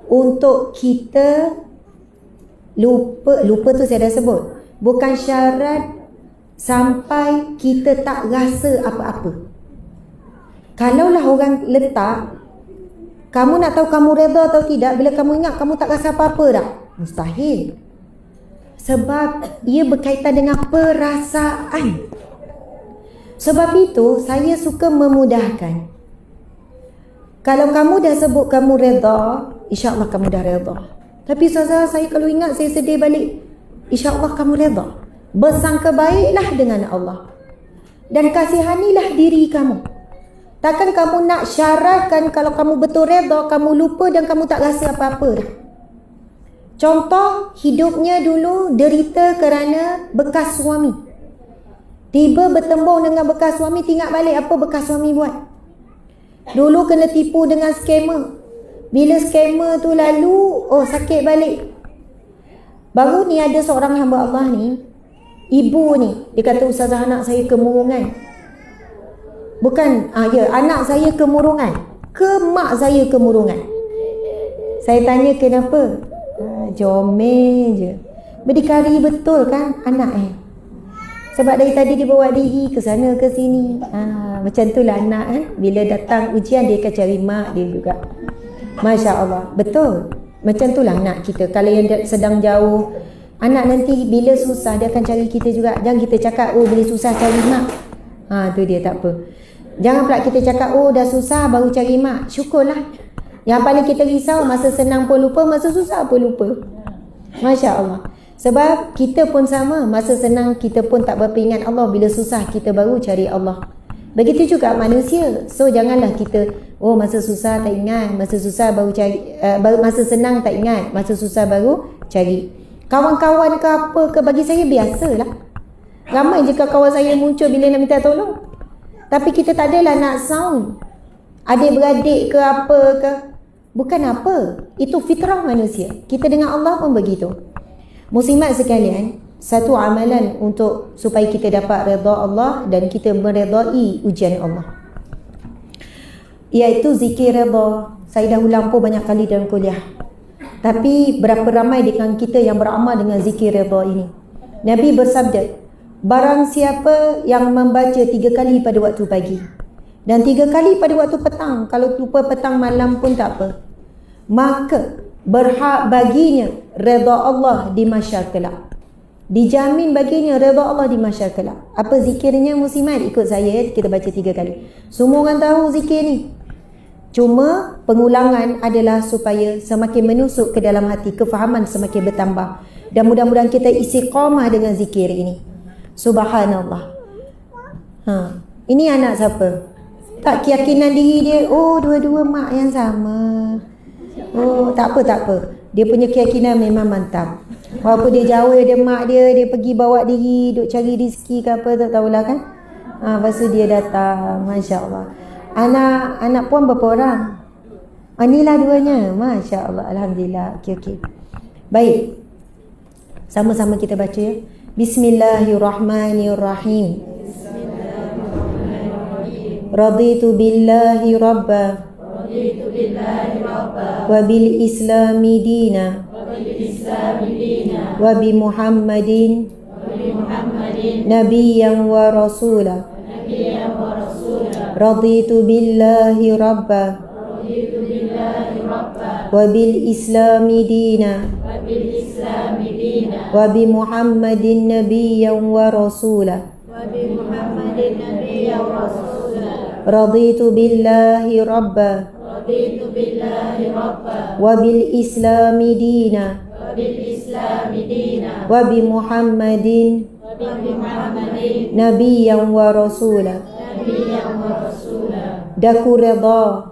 untuk kita lupa. Lupa tu saya dah sebut. Bukan syarat sampai kita tak rasa apa-apa. Kalaulah orang letak, kamu nak tahu kamu redha atau tidak, bila kamu ingat kamu tak rasa apa-apa dah? Mustahil. Sebab ia berkaitan dengan perasaan. Sebab itu saya suka memudahkan. Kalau kamu dah sebut kamu redha, insya-Allah kamu dah redha. Tapi Ustazah, saya kalau ingat saya sedih balik, insya-Allah kamu redha. Bersangka baiklah dengan Allah dan kasihanilah diri kamu. Takkan kamu nak syaratkan kalau kamu betul redha, kamu lupa dan kamu tak rasa apa-apa dah. Contoh, hidupnya dulu derita kerana bekas suami. Tiba bertembung dengan bekas suami, tinggal balik apa bekas suami buat. Dulu kena tipu dengan skamer. Bila skamer tu lalu, oh sakit balik. Baru ni ada seorang hamba Allah ni, ibu ni, dia kata Ustazah anak saya kemurungan. Bukan, ah, ya, anak saya kemurungan. Ke mak saya kemurungan. Saya tanya kenapa? Jomel je. Berdikari betul kan anak eh. Sebab dari tadi dia bawa diri ke sana ke sini. Ha, macam tu lah anak eh. Bila datang ujian dia akan cari mak dia juga. Masya Allah. Betul. Macam tu lah anak kita. Kalau yang sedang jauh, anak nanti bila susah dia akan cari kita juga. Jangan kita cakap oh bila susah cari mak. Ha, tu dia tak apa. Jangan pula kita cakap oh dah susah baru cari mak. Syukurlah. Yang paling kita risau masa senang pun lupa, masa susah pun lupa. Masya Allah. Sebab kita pun sama, masa senang kita pun tak berapa ingat Allah, bila susah kita baru cari Allah. Begitu juga manusia. So janganlah kita oh masa susah tak ingat, masa susah baru cari, uh, masa senang tak ingat, masa susah baru cari. Kawan-kawan ke apa ke, bagi saya biasalah. Ramai je kawan saya muncul bila nak minta tolong. Tapi kita tak adalah nak sound adik-beradik ke apa ke. Bukan apa, itu fitrah manusia. Kita dengan Allah pun begitu. Muslimat sekalian, satu amalan untuk supaya kita dapat redha Allah dan kita meredai ujian Allah, iaitu zikir redha. Saya dah ulang pun banyak kali dalam kuliah. Tapi berapa ramai dengan kita yang beramal dengan zikir redha ini. Nabi bersabda, barang siapa yang membaca tiga kali pada waktu pagi dan tiga kali pada waktu petang, kalau lupa petang malam pun tak apa, maka berhak baginya redha Allah di mahsyar kelak. Dijamin baginya redha Allah di mahsyar kelak. Apa zikirnya muslimat? Ikut saya, kita baca tiga kali. Semua orang tahu zikir ni, cuma pengulangan adalah supaya semakin menusuk ke dalam hati, kefahaman semakin bertambah. Dan mudah-mudahan kita istiqamah dengan zikir ini. Subhanallah. Ha. Ini anak siapa? Tak keyakinan diri dia, oh dua-dua mak yang sama. Oh tak apa, tak apa. Dia punya keyakinan memang mantap. Walaupun dia jauh dia mak dia, dia pergi bawa diri, duk cari rezeki ke apa, tak tahulah kan. Ha, lepas tu dia datang, Masya Allah. Anak anak puan berapa orang? Inilah duanya. Masya Allah. Alhamdulillah. Okey, okey. Baik. Sama-sama kita baca ya. Bismillahirrahmanirrahim. Bismillahirrahmanirrahim. Raditu billahi rabba. Raditu billahi rabba. Wa bil islami dina. Wa bil islami dina. Wa bi Muhammadin. Wa bi Muhammadin. Nabiyyan wa rasulah. Nabiyyan wa rasulah. Raditu billahi rabba, raditu billahi rabba, wa bil islami dina, wa bil islami dina, wa bi Muhammadin nabiyyan wa rasulah, wa bi Muhammadin nabiyyan wa rasulah. Raditu billahi rabba, raditu billahi rabba, wa bil islami dina, wa bil islami dina, wa bi Muhammadin, wa bi Muhammadin nabiyyan wa rasulah. Daku redha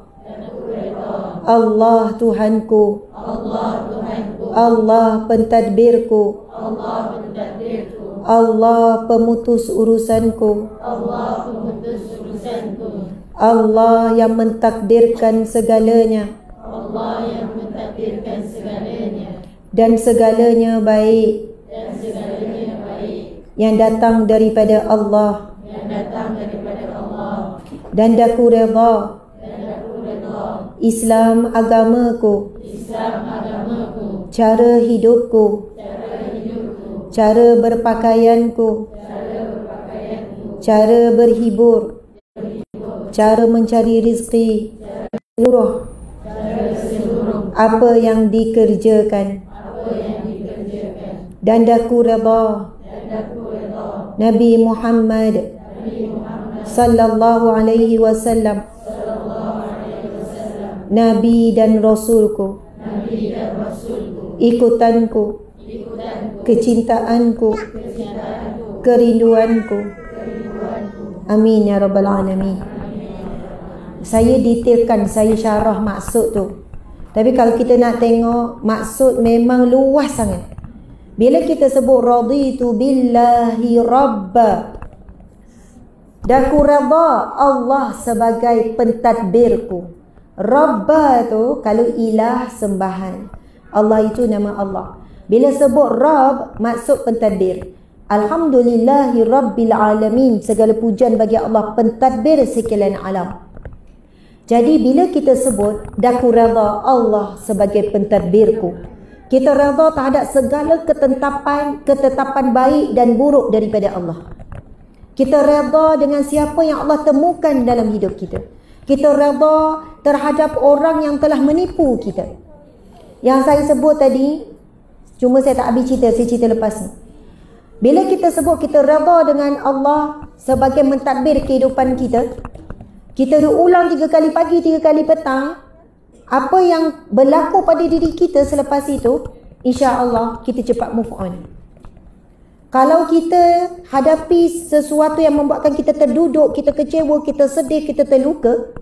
Allah Tuhanku, Allah Tuhanku, Allah pentadbirku, Allah pentadbirku, Allah pemutus urusanku, Allah pemutus urusanku, Allah yang mentakdirkan segalanya, Allah yang mentakdirkan segalanya, dan segalanya baik, dan segalanya baik, yang datang daripada Allah, yang datang daripada dan daku redha Islam agamaku, Islam agamaku, cara hidupku, cara hidupku, cara berpakaianku, cara berpakaianku, cara berhibur, berhibur, cara mencari rezeki, seluruh, seluruh apa yang dikerjakan, apa yang dikerjakan, dan daku redha Nabi Muhammad sallallahu alaihi wasallam, Nabi dan Rasulku, Nabi dan Rasulku, ikutanku, ikutanku, kecintaanku, kecintaanku, kerinduanku, kerinduanku. Amin ya rabbal alamin. Saya detailkan, saya syarah maksud tu. Tapi kalau kita nak tengok maksud memang luas sangat. Bila kita sebut raditu billahi rabba, daku redha Allah sebagai pentadbirku. Rabba tu kalau ilah sembahan. Allah itu nama Allah. Bila sebut Rabb, maksud pentadbir. Alhamdulillahi Rabbil Alamin. Segala pujian bagi Allah, pentadbir sekalian alam. Jadi bila kita sebut daku redha Allah sebagai pentadbirku, kita redha terhadap segala ketetapan, ketetapan baik dan buruk daripada Allah. Kita redha dengan siapa yang Allah temukan dalam hidup kita. Kita redha terhadap orang yang telah menipu kita. Yang saya sebut tadi, cuma saya tak habis cerita, saya cerita lepas ni. Bila kita sebut kita redha dengan Allah sebagai mentadbir kehidupan kita, kita dah ulang tiga kali pagi, tiga kali petang, apa yang berlaku pada diri kita selepas itu, insya-Allah kita cepat move on. Kalau kita hadapi sesuatu yang membuatkan kita terduduk, kita kecewa, kita sedih, kita terluka,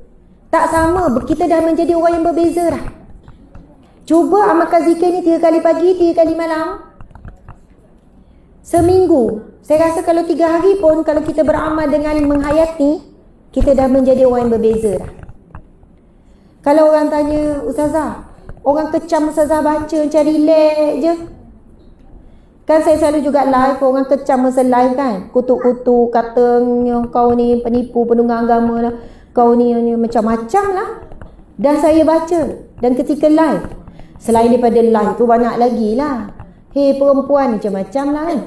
tak sama, kita dah menjadi orang yang berbeza dah. Cuba amalkan zikir ni tiga kali pagi, tiga kali malam, seminggu. Saya rasa kalau tiga hari pun, kalau kita beramal dengan menghayati, kita dah menjadi orang yang berbeza dah. Kalau orang tanya, Ustazah, orang kecam Ustazah baca macam relax je. Kan saya selalu juga live, orang kecam masa live kan, kutuk-kutuk, kata kau ni penipu, penunggang agama lah, kau ni, ni macam-macam lah. Dan saya baca. Dan ketika live, selain daripada live tu banyak lagi lah. Hei, perempuan macam-macam lah kan.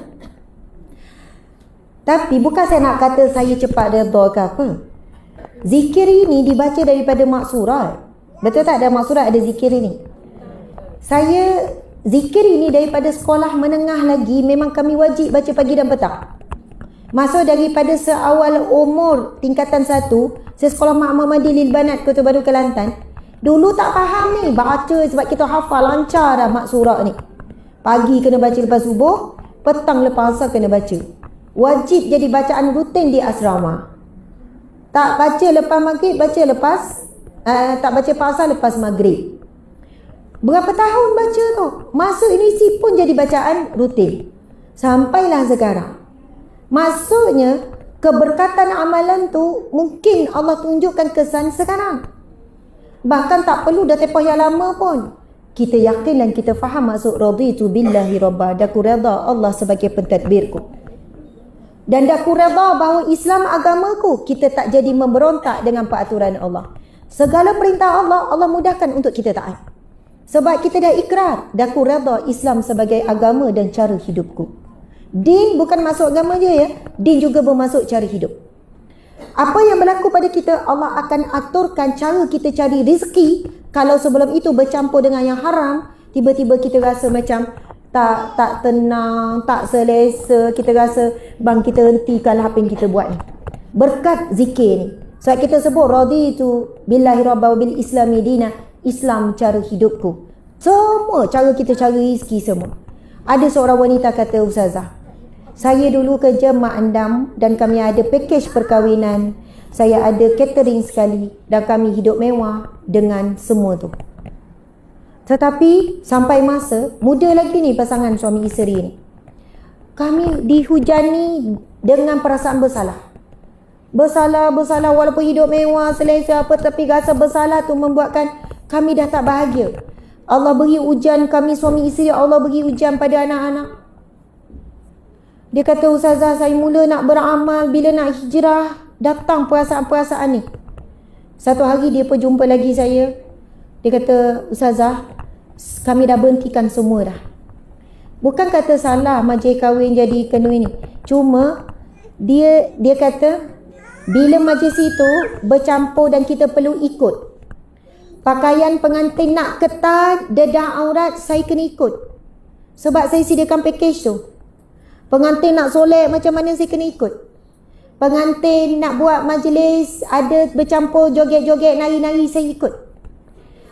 Tapi bukan saya nak kata saya cepat redha ke apa. Zikir ini dibaca daripada maksurat. Betul tak? Ada maksurat, ada zikir ini. Saya zikir ini daripada sekolah menengah lagi. Memang kami wajib baca pagi dan petang. Masuk daripada seawal umur tingkatan satu, saya sekolah Mak Mamadi Lil Banat Kota Baru, Kelantan. Dulu tak faham ni baca, sebab kita hafal lancar dah maksurat ni. Pagi kena baca lepas subuh, petang lepas asar kena baca. Wajib jadi bacaan rutin di asrama. Tak baca lepas maghrib, baca lepas uh, tak baca pasal lepas maghrib. Berapa tahun baca tu? Masuk universiti pun jadi bacaan rutin. Sampailah sekarang. Maksudnya, keberkatan amalan tu mungkin Allah tunjukkan kesan sekarang. Bahkan tak perlu dah tempoh yang lama pun. Kita yakin dan kita faham maksud raditu billahi rabba. Daku redha Allah sebagai pentadbirku. Dan daku redha bahawa Islam agamaku. Kita tak jadi memberontak dengan peraturan Allah. Segala perintah Allah, Allah mudahkan untuk kita taat. Sebab kita dah ikrar. Daku redha Islam sebagai agama dan cara hidupku. Din bukan masuk agama je ya. Din juga bermasuk cara hidup. Apa yang berlaku pada kita, Allah akan aturkan cara kita cari rezeki. Kalau sebelum itu bercampur dengan yang haram, tiba-tiba kita rasa macam tak tak tenang, tak selesa. Kita rasa, bang kita hentikanlah apa yang kita buat ni. Berkat zikir ni. Sebab kita sebut raditu billahi rabba bil islami dina. Islam cara hidupku. Semua cara kita cari rezeki semua. Ada seorang wanita kata, "Ustazah, saya dulu kerja mak andam dan kami ada pakej perkahwinan. Saya ada catering sekali dan kami hidup mewah dengan semua tu. Tetapi sampai masa, muda lagi ni pasangan suami isteri ni. Kami dihujani dengan perasaan bersalah. Bersalah, bersalah walaupun hidup mewah, selesa apa, tapi rasa bersalah tu membuatkan kami dah tak bahagia. Allah beri ujian kami suami isteri, Allah beri ujian pada anak-anak. Dia kata, "Ustazah, saya mula nak beramal bila nak hijrah, datang perasaan-perasaan ni." Satu hari dia pun jumpa lagi saya. Dia kata, "Ustazah, kami dah berhentikan semua dah." Bukan kata salah majlis kahwin jadi kena ini. Cuma dia dia kata bila majlis itu bercampur dan kita perlu ikut. Pakaian pengantin nak ketat, dedah aurat, saya kena ikut. Sebab saya sediakan pakej tu. Pengantin nak solek macam mana saya kena ikut. Pengantin nak buat majlis, ada bercampur joget-joget, nari-nari, saya ikut.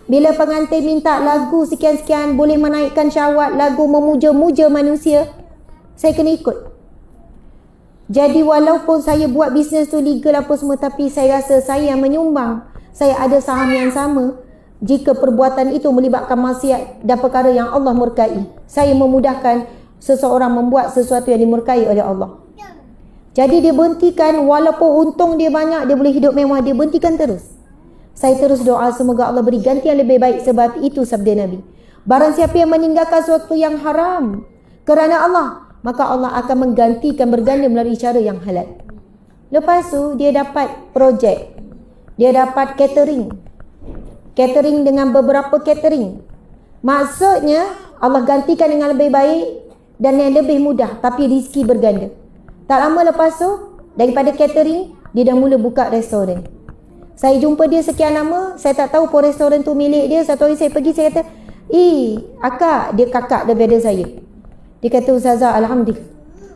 Bila pengantin minta lagu sekian-sekian, boleh menaikkan syahwat, lagu memuja-muja manusia, saya kena ikut. Jadi walaupun saya buat bisnes tu legal apa semua, tapi saya rasa saya yang menyumbang. Saya ada saham yang sama. Jika perbuatan itu melibatkan maksiat dan perkara yang Allah murkai, saya memudahkan seseorang membuat sesuatu yang dimurkai oleh Allah." Jadi dia berhentikan, walaupun untung dia banyak, dia boleh hidup mewah, dia berhentikan terus. Saya terus doa semoga Allah beri ganti yang lebih baik, sebab itu sabda Nabi. Barang siapa yang meninggalkan sesuatu yang haram kerana Allah, maka Allah akan menggantikan berganda melalui cara yang halal. Lepas tu dia dapat projek. Dia dapat catering. Catering dengan beberapa catering. Maksudnya Allah gantikan dengan lebih baik dan yang lebih mudah, tapi rezeki berganda. Tak lama lepas tu, daripada catering, dia dah mula buka restoran. Saya jumpa dia sekian lama, saya tak tahu pun restoran tu milik dia. Satu hari saya pergi, saya kata, "Eh, akak," dia kakak daripada saya. Dia kata, "Ustazah, Alhamdulillah.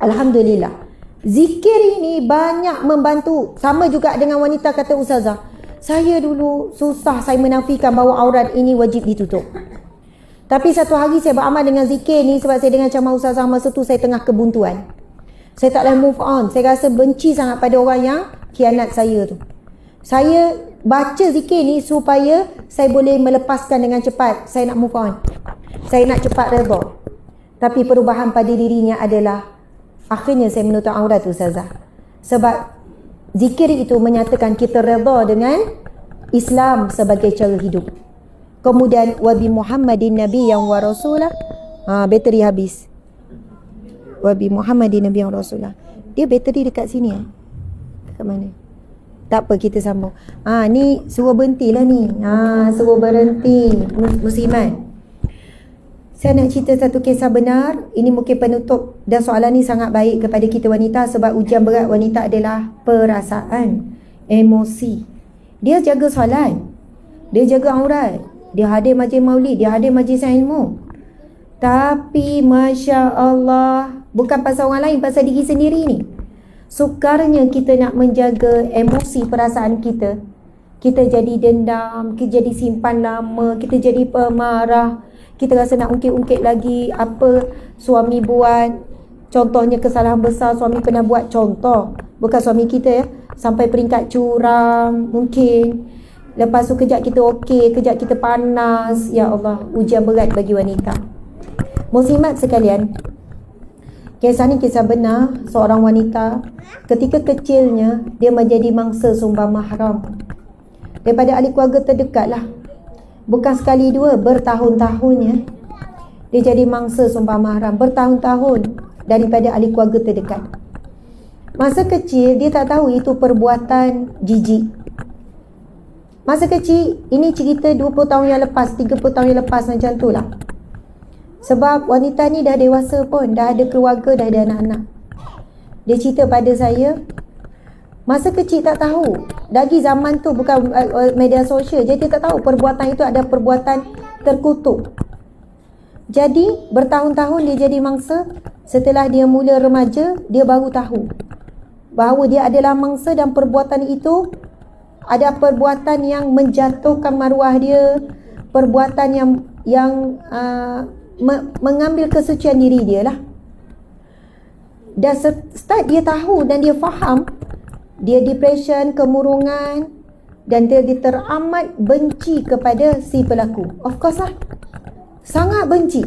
Alhamdulillah. Zikir ini banyak membantu." Sama juga dengan wanita kata, "Ustazah, saya dulu susah, saya menafikan bahawa aurat ini wajib ditutup. Tapi satu hari saya beramal dengan zikir ni, sebab saya dengar ceramah ustazah masa tu saya tengah kebuntuan. Saya tak boleh move on. Saya rasa benci sangat pada orang yang khianat saya tu. Saya baca zikir ni supaya saya boleh melepaskan dengan cepat. Saya nak move on. Saya nak cepat redha." Tapi perubahan pada dirinya adalah akhirnya saya menutup aurat ustazah. Sebab zikir itu menyatakan kita redha dengan Islam sebagai cara hidup. Kemudian wabi Muhammadin Nabi yang wa rasulah. Ha, bateri habis. Wabi Muhammadin Nabi yang rasulah. Dia bateri dekat sini eh. Dekat mana? Tak apa, kita sambung. Ah, ni suruh berhenti lah ni. Ah, suruh berhenti Musliman. Saya nak cerita satu kisah benar. Ini mungkin penutup, dan soalan ni sangat baik kepada kita wanita, sebab ujian berat wanita adalah perasaan, emosi. Dia jaga solat, dia jaga aurat, dia hadir majlis maulid, dia hadir majlis ilmu. Tapi Masya Allah, bukan pasal orang lain, pasal diri sendiri ni. Sukarnya kita nak menjaga emosi perasaan kita. Kita jadi dendam, kita jadi simpan lama, kita jadi pemarah. Kita rasa nak ungkit-ungkit lagi apa suami buat. Contohnya kesalahan besar suami pernah buat, contoh, bukan suami kita ya, sampai peringkat curang mungkin. Lepas tu kejap kita okey, kejap kita panas. Ya Allah, ujian berat bagi wanita. Muslimat sekalian, kisah ni kisah benar. Seorang wanita ketika kecilnya dia menjadi mangsa sumbang mahram daripada ahli keluarga terdekat lah. Bukan sekali dua, bertahun-tahunnya dia jadi mangsa sumbang mahram, bertahun-tahun daripada ahli keluarga terdekat. Masa kecil dia tak tahu itu perbuatan jijik. Masa kecil, ini cerita dua puluh tahun yang lepas, tiga puluh tahun yang lepas, macam tu lah. Sebab wanita ni dah dewasa pun, dah ada keluarga, dah ada anak-anak. Dia cerita pada saya, masa kecil tak tahu. Lagi zaman tu bukan media sosial, jadi tak tahu perbuatan itu ada perbuatan terkutuk. Jadi bertahun-tahun dia jadi mangsa. Setelah dia mula remaja, dia baru tahu bahawa dia adalah mangsa, dan perbuatan itu ada perbuatan yang menjatuhkan maruah dia, perbuatan yang yang uh, me mengambil kesucian diri dia lah. Dan start dia tahu dan dia faham, dia depression, kemurungan, dan dia, dia teramat benci kepada si pelaku. Of course lah, sangat benci.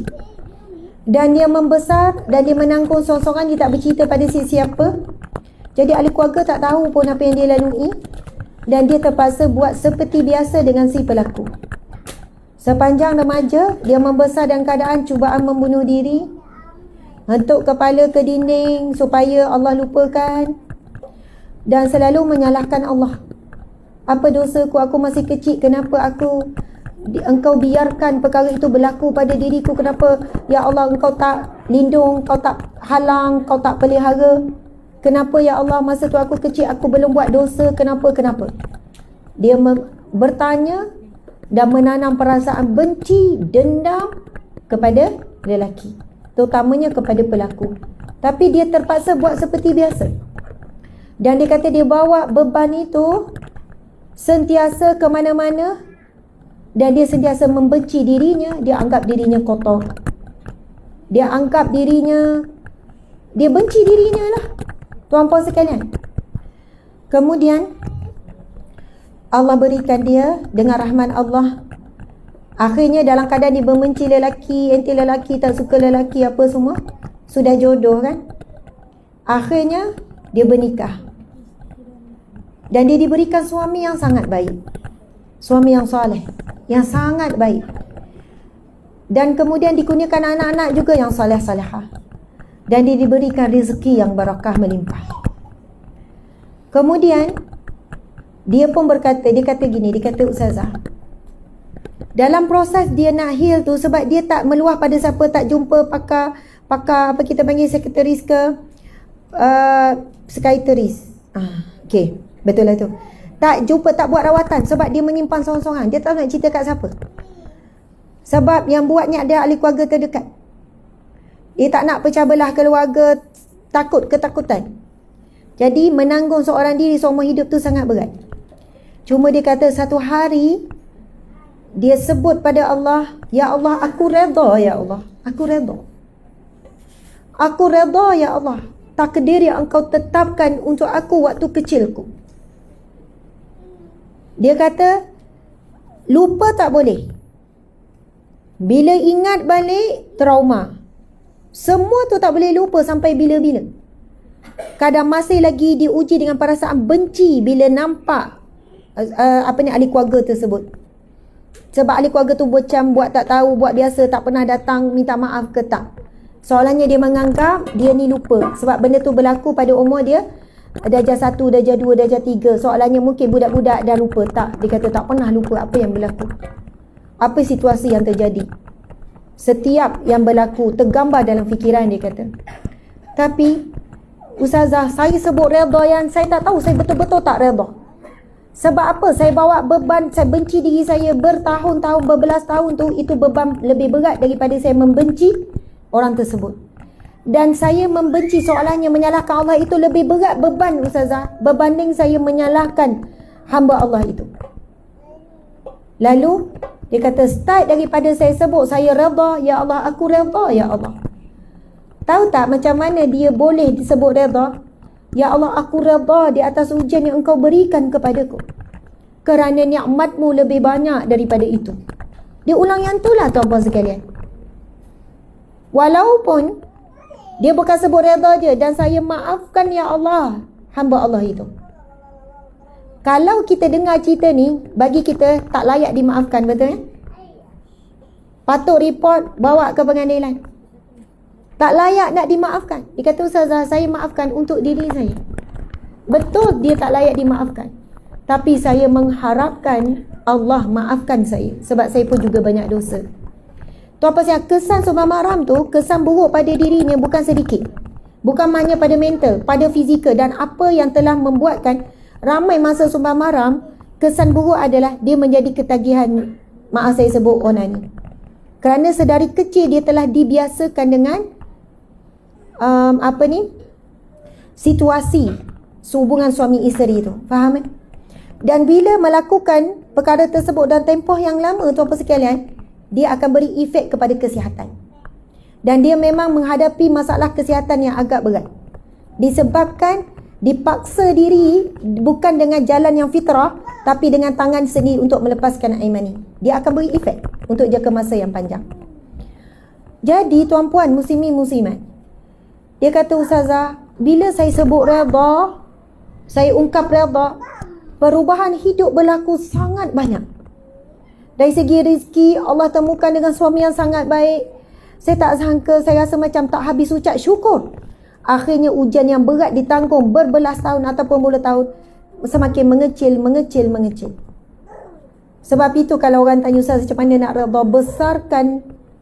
Dan dia membesar dan dia menanggung sorang-sorang, dia tak bercerita pada sesiapa. Jadi ahli keluarga tak tahu pun apa yang dia lalui, dan dia terpaksa buat seperti biasa dengan si pelaku. Sepanjang remaja, dia membesar dalam keadaan cubaan membunuh diri, hentuk kepala ke dinding supaya Allah lupakan, dan selalu menyalahkan Allah. Apa dosaku? Aku masih kecil. Kenapa aku, engkau biarkan perkara itu berlaku pada diriku? Kenapa ya Allah engkau tak lindung, kau tak halang, kau tak pelihara? Kenapa ya Allah, masa tu aku kecil, aku belum buat dosa? Kenapa? Kenapa? Dia bertanya dan menanam perasaan benci, dendam kepada lelaki, terutamanya kepada pelaku. Tapi dia terpaksa buat seperti biasa. Dan dia kata dia bawa beban itu sentiasa ke mana-mana, dan dia sentiasa membenci dirinya. Dia anggap dirinya kotor, dia anggap dirinya, dia benci dirinya lah, tuan-puan sekalian. Kemudian Allah berikan dia dengan rahmat Allah, akhirnya dalam keadaan dia membenci lelaki, anti lelaki, tak suka lelaki, apa semua. Sudah jodoh kan, akhirnya dia bernikah, dan dia diberikan suami yang sangat baik, suami yang soleh, yang sangat baik. Dan kemudian dikurniakan anak-anak juga yang soleh-solehah, dan dia diberikan rezeki yang barakah melimpah. Kemudian dia pun berkata, dia kata gini, dia kata Ustazah, dalam proses dia nak heal tu, sebab dia tak meluah pada siapa, tak jumpa pakar, pakar apa kita panggil, sekretaris ke, uh, sekretaris ah, okay, betul lah tu. Tak jumpa, tak buat rawatan, sebab dia menyimpan sorang-sorang. Dia tak nak cerita kat siapa, sebab yang buatnya ada ahli keluarga terdekat. Dia tak nak pecah belah keluarga, takut ketakutan. Jadi menanggung seorang diri seumur hidup tu sangat berat. Cuma dia kata satu hari dia sebut pada Allah, ya Allah aku redha, ya Allah aku redha, aku redha ya Allah, takdir yang engkau tetapkan untuk aku waktu kecilku. Dia kata lupa tak boleh, bila ingat balik trauma. Semua tu tak boleh lupa sampai bila-bila. Kadang masih lagi diuji dengan perasaan benci bila nampak uh, apa ni, ahli keluarga tersebut. Sebab ahli keluarga tu macam buat tak tahu, buat biasa, tak pernah datang minta maaf ke tak. Soalannya dia menganggap dia ni lupa, sebab benda tu berlaku pada umur dia darjah satu, darjah dua, darjah tiga. Soalannya mungkin budak-budak dah lupa. Tak, dia kata tak pernah lupa apa yang berlaku, apa situasi yang terjadi. Setiap yang berlaku tergambar dalam fikiran, dia kata. Tapi Ustazah, saya sebut redha yang saya tak tahu saya betul-betul tak redha. Sebab apa? Saya bawa beban, saya benci diri saya bertahun-tahun, berbelas tahun tu. Itu beban lebih berat daripada saya membenci orang tersebut. Dan saya membenci soalannya menyalahkan Allah itu lebih berat beban Ustazah berbanding saya menyalahkan hamba Allah itu. Lalu dia kata, start daripada saya sebut saya redha, ya Allah, aku redha, ya Allah. Tahu tak macam mana dia boleh disebut redha? Ya Allah, aku redha di atas ujian yang engkau berikan kepadaku, kerana nikmatmu lebih banyak daripada itu. Dia ulang yang itulah tuan-tuan sekalian. Walaupun dia bukan sebut redha je, dan saya maafkan ya Allah hamba Allah itu. Kalau kita dengar cerita ni, bagi kita tak layak dimaafkan, betul ya? Patut report, bawa ke pengadilan. Tak layak nak dimaafkan. Dia kata, Ustazah, saya maafkan untuk diri saya. Betul dia tak layak dimaafkan, tapi saya mengharapkan Allah maafkan saya, sebab saya pun juga banyak dosa. Tuan pasal kesan seorang mahram tu, kesan buruk pada dirinya bukan sedikit. Bukan hanya pada mental, pada fizikal, dan apa yang telah membuatkan ramai masa seorang mahram, kesan buruk adalah dia menjadi ketagihan, maaf saya sebut, onani. Kerana sedari kecil dia telah dibiasakan dengan um, apa ni? situasi hubungan suami isteri tu. Faham kan? Dan bila melakukan perkara tersebut dalam tempoh yang lama, tuan pasal sekalian, dia akan beri efek kepada kesihatan. Dan dia memang menghadapi masalah kesihatan yang agak berat, disebabkan dipaksa diri bukan dengan jalan yang fitrah, tapi dengan tangan sendiri untuk melepaskan air mani. Dia akan beri efek untuk jangka masa yang panjang. Jadi tuan-puan muslimin muslimat, dia kata, Ustazah, bila saya sebut redha, saya ungkap redha, perubahan hidup berlaku sangat banyak. Dari segi rezeki, Allah temukan dengan suami yang sangat baik. Saya tak sangka, saya rasa macam tak habis ucap syukur. Akhirnya ujian yang berat ditanggung berbelas tahun ataupun puluh tahun semakin mengecil, mengecil, mengecil. Sebab itu kalau orang tanya Ustaz macam mana nak redha, besarkan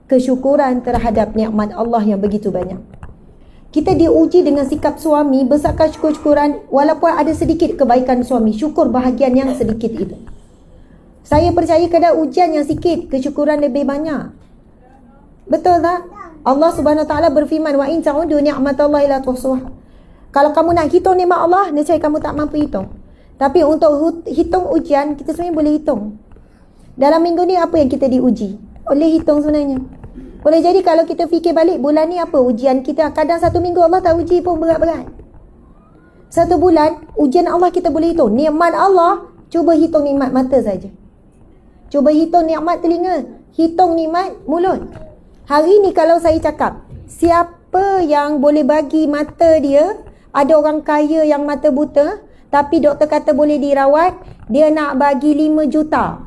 kesyukuran terhadap nikmat Allah yang begitu banyak. Kita diuji dengan sikap suami, besarkan syukur-syukuran walaupun ada sedikit kebaikan suami. Syukur bahagian yang sedikit itu. Saya percaya kadang ujian yang sikit, kesyukuran lebih banyak. Betul tak? Allah Subhanahu Wa Taala berfirman, wa in ta'udu ni'matallahi la tuhsuha. Kalau kamu nak hitung nikmat Allah, nescaya kamu tak mampu hitung. Tapi untuk hitung ujian, kita sebenarnya boleh hitung. Dalam minggu ni apa yang kita diuji? Boleh hitung sebenarnya. Boleh jadi kalau kita fikir balik, bulan ni apa ujian kita? Kadang satu minggu Allah tak uji pun berat-berat. Satu bulan, ujian Allah kita boleh hitung. Nikmat Allah, cuba hitung nikmat mata saja. Cuba hitung nikmat telinga, hitung nikmat mulut. Hari ni kalau saya cakap, siapa yang boleh bagi mata dia? Ada orang kaya yang mata buta, tapi doktor kata boleh dirawat, dia nak bagi lima juta.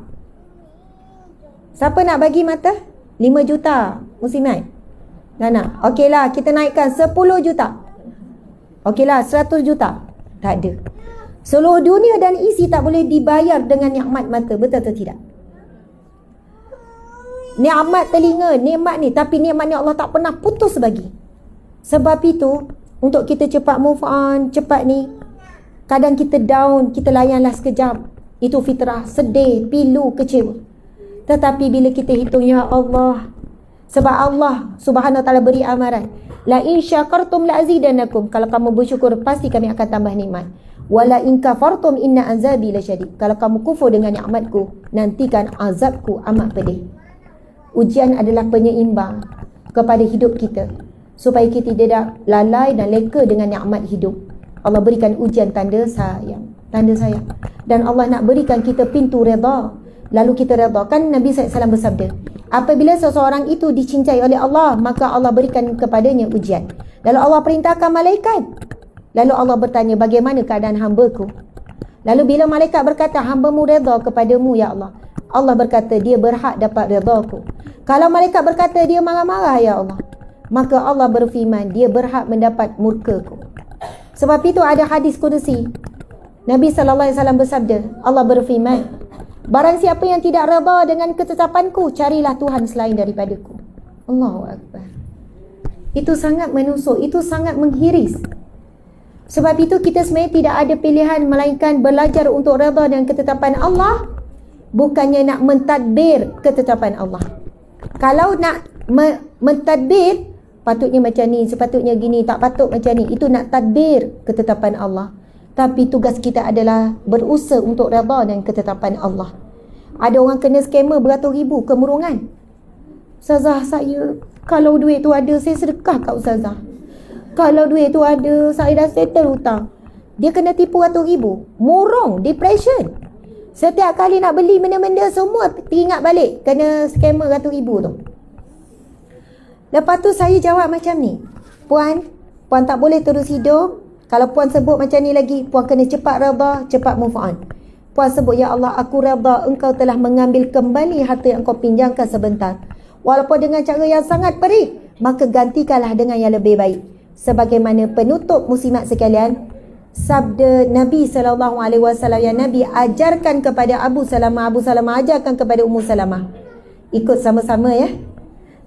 Siapa nak bagi mata? lima juta, muslimat. Nana, okeylah kita naikkan sepuluh juta. Okeylah seratus juta. Tak ada. Seluruh dunia dan isi tak boleh dibayar dengan nikmat mata, betul atau tidak? Nikmat telinga, nikmat ni, tapi nikmat ni Allah tak pernah putus bagi. Sebab itu, untuk kita cepat move on, cepat ni, kadang kita down, kita layanlah sekejap. Itu fitrah, sedih, pilu, kecewa. Tetapi bila kita hitung, ya Allah, sebab Allah Subhanahu Wa Taala beri amaran, la in syakartum la azidannakum, kalau kamu bersyukur pasti kami akan tambah nikmat. Wala in kafartum inna azabi lasyadid, kalau kamu kufur dengan nikmatku, nantikan azabku amat pedih. Ujian adalah penyeimbang kepada hidup kita, supaya kita tidak lalai dan leka dengan nikmat hidup. Allah berikan ujian tanda sayang, tanda sayang. Dan Allah nak berikan kita pintu redha, lalu kita redha. Kan Nabi sallallahu alaihi wasallam bersabda, apabila seseorang itu dicintai oleh Allah, maka Allah berikan kepadanya ujian. Lalu Allah perintahkan malaikat, lalu Allah bertanya, bagaimana keadaan hambaku? Lalu bila malaikat berkata, hambamu redha kepadamu ya Allah, Allah berkata, dia berhak dapat redhaku. Kalau malaikat berkata, dia marah-marah ya Allah, maka Allah berfirman, dia berhak mendapat murkaku. Sebab itu ada hadis kudusi. Nabi sallallahu alaihi wasallam bersabda, Allah berfirman, barang siapa yang tidak reda dengan ketetapanku, carilah Tuhan selain daripadaku. Allahu Akbar. Itu sangat menusuk, itu sangat menghiris. Sebab itu kita sebenarnya tidak ada pilihan melainkan belajar untuk reda dengan ketetapan Allah, bukannya nak mentadbir ketetapan Allah. Kalau nak me mentadbir, patutnya macam ni, sepatutnya gini, tak patut macam ni, itu nak tadbir ketetapan Allah. Tapi tugas kita adalah berusaha untuk reda dan ketetapan Allah. Ada orang kena skema beratus ribu, kemurungan. Ustazah, saya kalau duit tu ada, saya sedekah kat Ustazah. Kalau duit tu ada, saya dah settle hutang. Dia kena tipu ratus ribu, murung, depression. Setiap kali nak beli benda-benda semua teringat balik kena skema ratus ribu tu. Lepas tu saya jawab macam ni, puan, puan tak boleh terus hidup. Kalau puan sebut macam ni lagi, puan kena cepat reda, cepat move on. Puan sebut, ya Allah, aku reda engkau telah mengambil kembali harta yang kau pinjamkan sebentar. Walaupun dengan cara yang sangat perit, maka gantikanlah dengan yang lebih baik. Sebagaimana penutup muslimat sekalian, sabda Nabi sallallahu alaihi wasallam yang Nabi ajarkan kepada Abu Salamah, Abu Salamah ajarkan kepada Ummu Salamah. Ikut sama-sama ya.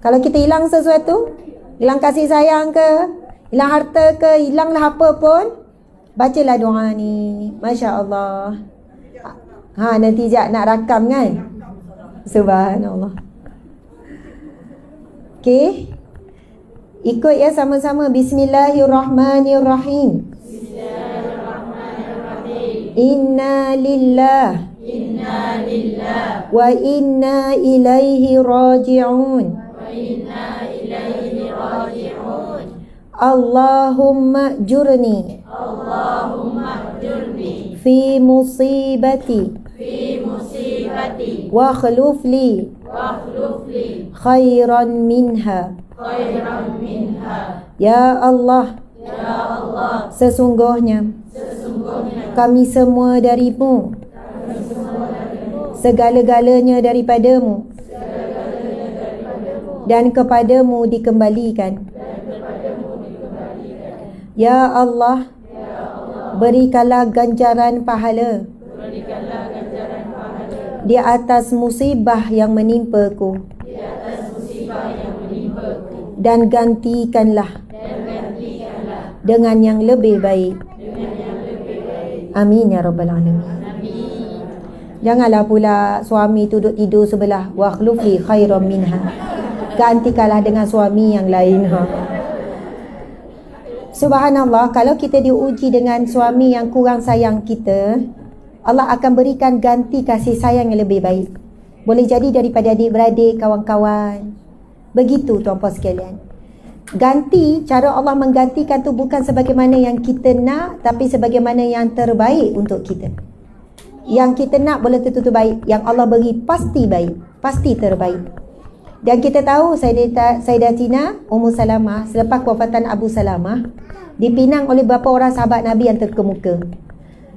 Kalau kita hilang sesuatu, hilang kasih sayang ke, hilang harta ke, hilanglah apa pun, bacalah doa ni. Masya Allah. Ha, nanti sekejap nak rakam kan. Subhanallah. Okey, ikut ya sama-sama. Bismillahirrahmanirrahim. Bismillahirrahmanirrahim. Inna lillah, inna lillah wa inna ilaihi raji'un. Wa inna ilaihi raji'un. Allahumma jurni, Allahumma jurni fi musibati, fi musibati wa khluf li, wa khluf li khairan minha, khairan minha. Ya Allah, ya Allah, sesungguhnya, sesungguhnya kami semua darimu, kami semua darimu, segala-galanya daripadamu, segala-galanya daripadamu, dan kepadamu dikembalikan. Ya Allah, ya Allah, berikanlah ganjaran pahala, berikanlah ganjaran pahala di atas musibah yang menimpaku, di atas musibah yang menimpaku, dan gantikanlah, dan gantikanlah dengan yang lebih baik, dengan yang lebih baik. Amin ya rabbal alamin. Amin. Janganlah pula suami tu duduk tidur sebelah, wa khlufi khairan minha, gantikanlah dengan suami yang lain. Ha. Subhanallah, kalau kita diuji dengan suami yang kurang sayang kita, Allah akan berikan ganti kasih sayang yang lebih baik. Boleh jadi daripada adik-beradik, kawan-kawan. Begitu tuan-puan sekalian. Ganti, cara Allah menggantikan tu bukan sebagaimana yang kita nak, tapi sebagaimana yang terbaik untuk kita. Yang kita nak boleh tentu baik, yang Allah beri pasti baik, pasti terbaik. Dan kita tahu Sayyidatina Ummu Salamah selepas kewafatan Abu Salamah dipinang oleh beberapa orang sahabat Nabi yang terkemuka.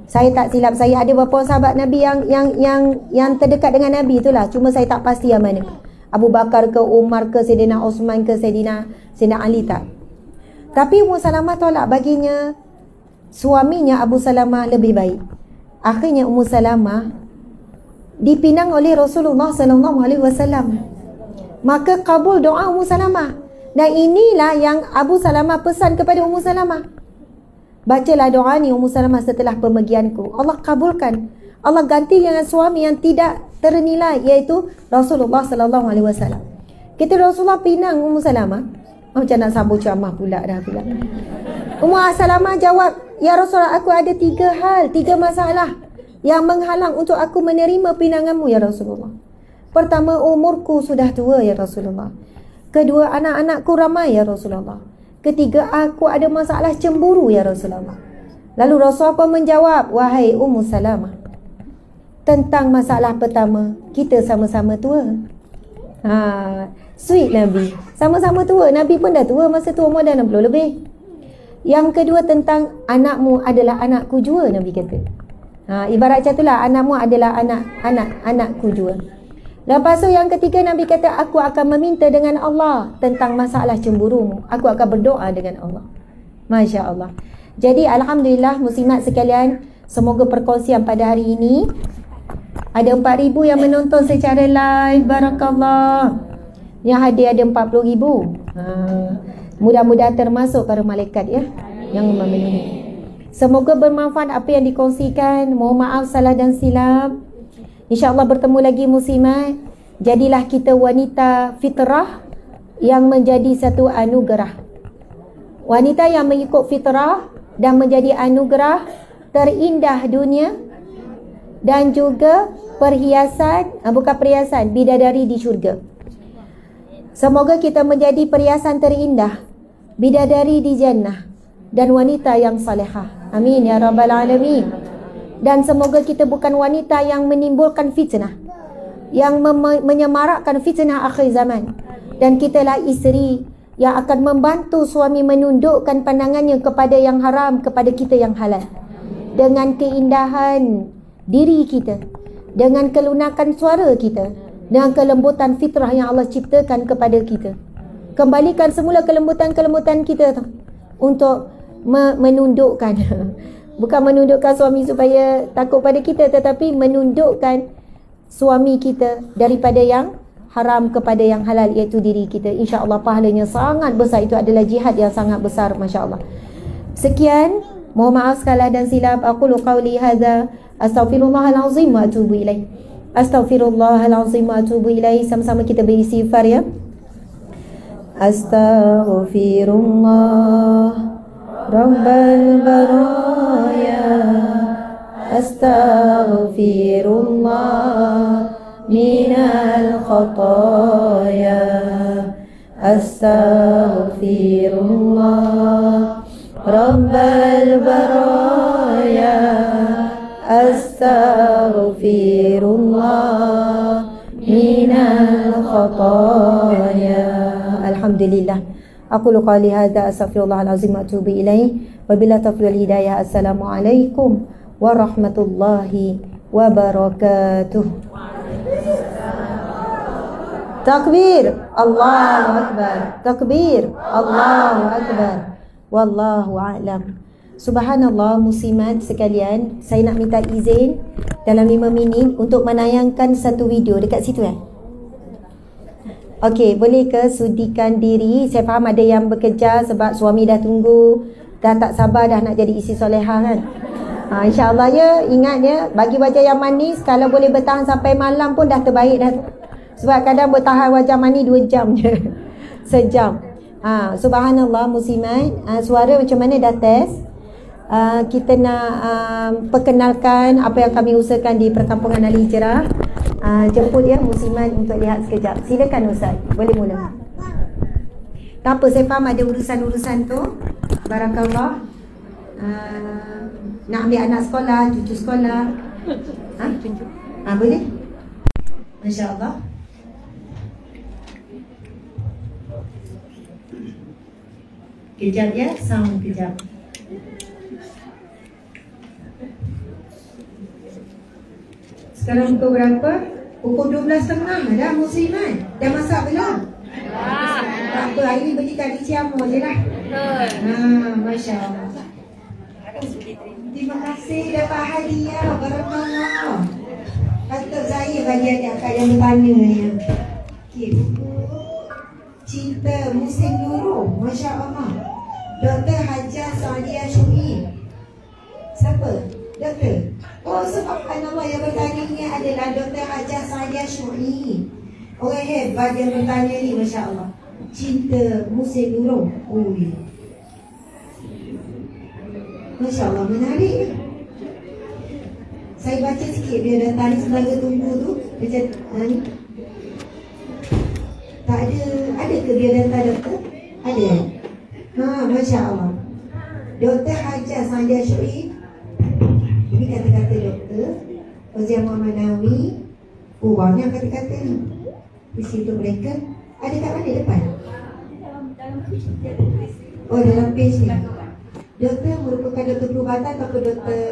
Saya tak silap, saya ada beberapa sahabat Nabi yang yang yang yang terdekat dengan Nabi itulah. Cuma saya tak pasti yang mana. Abu Bakar ke, Umar ke, Sayyidina Osman ke, Sayyidina Sayyidina Ali tak. Tapi Ummu Salamah tolak, baginya suaminya Abu Salamah lebih baik. Akhirnya Ummu Salamah dipinang oleh Rasulullah sallallahu alaihi wasallam. Maka kabul doa Ummu Salamah. Dan inilah yang Abu Salamah pesan kepada Ummu Salamah. Bacalah doa ni Ummu Salamah setelah pemergianku. Allah kabulkan. Allah ganti dengan suami yang tidak ternilai, iaitu Rasulullah sallallahu alaihi wasallam. Kita Rasulullah pinang Ummu Salamah. Oh, macam nak sambung ceramah pula dah pula. Ummu Salamah jawab, "Ya Rasulullah, aku ada tiga hal, tiga masalah yang menghalang untuk aku menerima pinanganmu ya Rasulullah. Pertama, umurku sudah tua ya Rasulullah. Kedua, anak-anakku ramai ya Rasulullah. Ketiga, aku ada masalah cemburu ya Rasulullah." Lalu Rasulullah pun menjawab, "Wahai Ummu Salamah, tentang masalah pertama, kita sama-sama tua." Ha, sweet Nabi. Sama-sama tua. Nabi pun dah tua, masa tu umur dah enam puluh lebih. Yang kedua, tentang anakmu adalah anakku jua, Nabi kata. Ha, ibarat macam itulah, anakmu adalah anak anak anakku jua. Lepas tu yang ketiga, Nabi kata, "Aku akan meminta dengan Allah tentang masalah cemburumu. Aku akan berdoa dengan Allah." Masya Allah. Jadi alhamdulillah muslimat sekalian, semoga perkongsian pada hari ini ada empat ribu yang menonton secara live, barakallah. Yang hadir ada empat puluh ribu. Ha. Mudah-mudahan termasuk para malaikat ya yang memenuhi. Semoga bermanfaat apa yang dikongsikan. Mohon maaf salah dan silap. InsyaAllah bertemu lagi muslimat. Jadilah kita wanita fitrah yang menjadi satu anugerah. Wanita yang mengikut fitrah dan menjadi anugerah terindah dunia dan juga perhiasan, bukan perhiasan, bidadari di syurga. Semoga kita menjadi perhiasan terindah, bidadari di jannah dan wanita yang salihah. Amin ya rabbal alamin. Dan semoga kita bukan wanita yang menimbulkan fitnah, yang menyemarakkan fitnah akhir zaman. Dan kitalah isteri yang akan membantu suami menundukkan pandangannya kepada yang haram, kepada kita yang halal. Dengan keindahan diri kita, dengan kelunakan suara kita, dengan kelembutan fitrah yang Allah ciptakan kepada kita. Kembalikan semula kelembutan-kelembutan kita untuk menundukkan, bukan menundukkan suami supaya takut pada kita, tetapi menundukkan suami kita daripada yang haram kepada yang halal, iaitu diri kita. InsyaAllah pahalanya sangat besar. Itu adalah jihad yang sangat besar, masyaAllah. Sekian, mohon maaf sekala dan silap. Aku luqawli hadha, astaghfirullahalazim wa atubu ilaih. Astaghfirullahalazim wa atubu ilaih. Sama-sama kita beri istighfar ya. Astaghfirullah Rabbal baraya, أستغفر الله من الخطايا، أستغفر الله رب البرايا، أستغفر الله من الخطايا. الحمد لله. Aku qali hadza astaghfirullahal azim wa atubu ilaih. Wabillahi taufiq wal hidayah. Assalamualaikum warahmatullahi wabarakatuh. Takbir, Allahu akbar. Takbir, Allahu akbar. Wallahu a'lam. Subhanallah muslimat sekalian, saya nak minta izin dalam lima minit untuk menayangkan satu video dekat situ eh. Okey, boleh ke sudikan diri? Saya faham ada yang bekerja sebab suami dah tunggu, dah tak sabar dah nak jadi isteri solehah kan. Ha, InsyaAllah ya, ingat ya, bagi wajah yang manis, kalau boleh bertahan sampai malam pun dah terbaik dah. Sebab kadang bertahan wajah manis dua jam je, sejam. ha, Subhanallah muslimat. ha, Suara macam mana dah test. ha, Kita nak um, perkenalkan apa yang kami usahakan di perkampungan Al-Hijrah. ha, Jemput ya muslimat untuk lihat sekejap. Silakan Ustaz, boleh mula. Tak apa, saya faham ada urusan-urusan tu. Barakallah. Haa uh, Nak ambil anak sekolah, cucu sekolah. Ha? Ha, boleh? Masya Allah. Kejap ya, sound kejap. Sekarang pukul berapa? Pukul dua belas tiga puluh dah muslimat. Dah masak belum? Dah. Tak apa, hari ni pergi kat Richiamo je lah. Betul. Ha, Masya Allah. Terima kasih dapat hadiah, barakallah. Patut saya bagi adik-adik yang bertanya ni. Okey, buku Cinta Musim Duru, Masya Allah, Doktor Hajah Sa'adiyah Syu'i. Siapa? Doktor? Oh, subhanallah, yang bertanya ni adalah Doktor Hajah Sa'adiyah Syu'i. Orang hebat yang bertanya ni, Masya Allah, Cinta Musim Duru. Oh, ya, Masya Allah, menarik. Saya baca sikit dia dah tadi sebagai tunggu tu. Macam ha, ni. Tak ada, ada ke dia data doktor? Ada. Ha, Masya Allah. Doktor Hajah Sa'adiyah Syu'i. Ini kata-kata doktor Oziah Muhammad Nawi. Oh, banyak kata-kata ni. Isi untuk mereka. Ada kat mana depan? Oh, dalam page ni. Doktor merupakan doktor perubatan atau doktor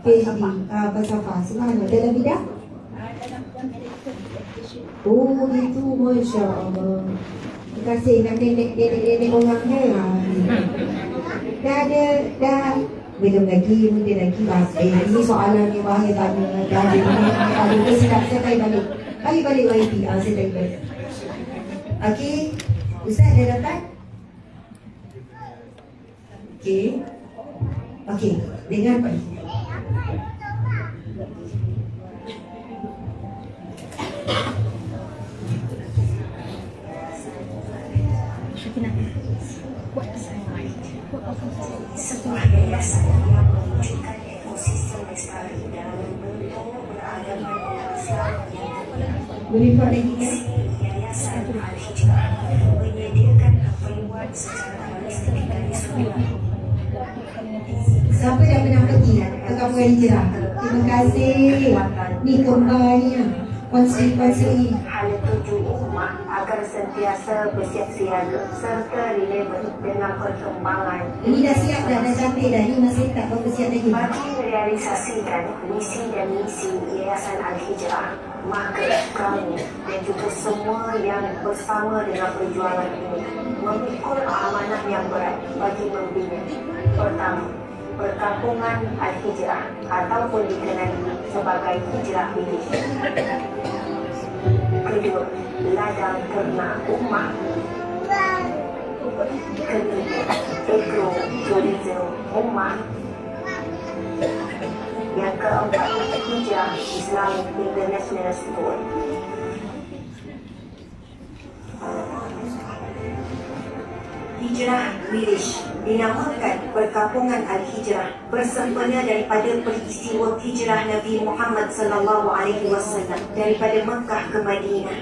P H D, falsafah. Sebenarnya dalam bidang? Dalam bidang medical education. Oh, itu Masya Allah. Terima kasih nak nenek-nenek orang ni. dah ada, dah belum lagi, muda lagi bahasa. Eh, ini soalan yang bahaya banyak. Dah ada, dah ada, silap, saya tarik balik. Tarik balik Y P, ah, saya tarik balik. Okey, Ustaz dah datang? Okey. Okey, dengar Pak. Sebuah yayasan yang mewujudkan ekosistem lestari dalam bentuk beragama Islam yang terpadu. Yayasan Al-Hijrah menyediakan bantuan secara holistik dari sekolah. Siapa yang pernah pergi ke kampung Al-Hijrah? Terima kasih. Ni kembangnya konsep-konsep hala tuju umat agar sentiasa bersiap siaga serta relevan dengan perkembangan. Ini dah siap dah, dah cantik dah, ini masih tak bersiap lagi. Bagi merealisasikan misi dan misi Yayasan Al-Hijrah, maka kami dan juga semua yang bersama dalam perjuangan ini memikul amanah yang berat bagi membina. Pertama, perkampungan Al-Hijrah ataupun dikenali sebagai Hijrah Pilihan. Kedua, ladang ternak umat. Ketiga, ekoturism umat. Yang keempat, Hijrah Islam International School. Hijrah Village dinamakan perkampungan Al-Hijrah bersempena daripada peristiwa hijrah Nabi Muhammad sallallahu alaihi wasallam daripada Mekah ke Madinah.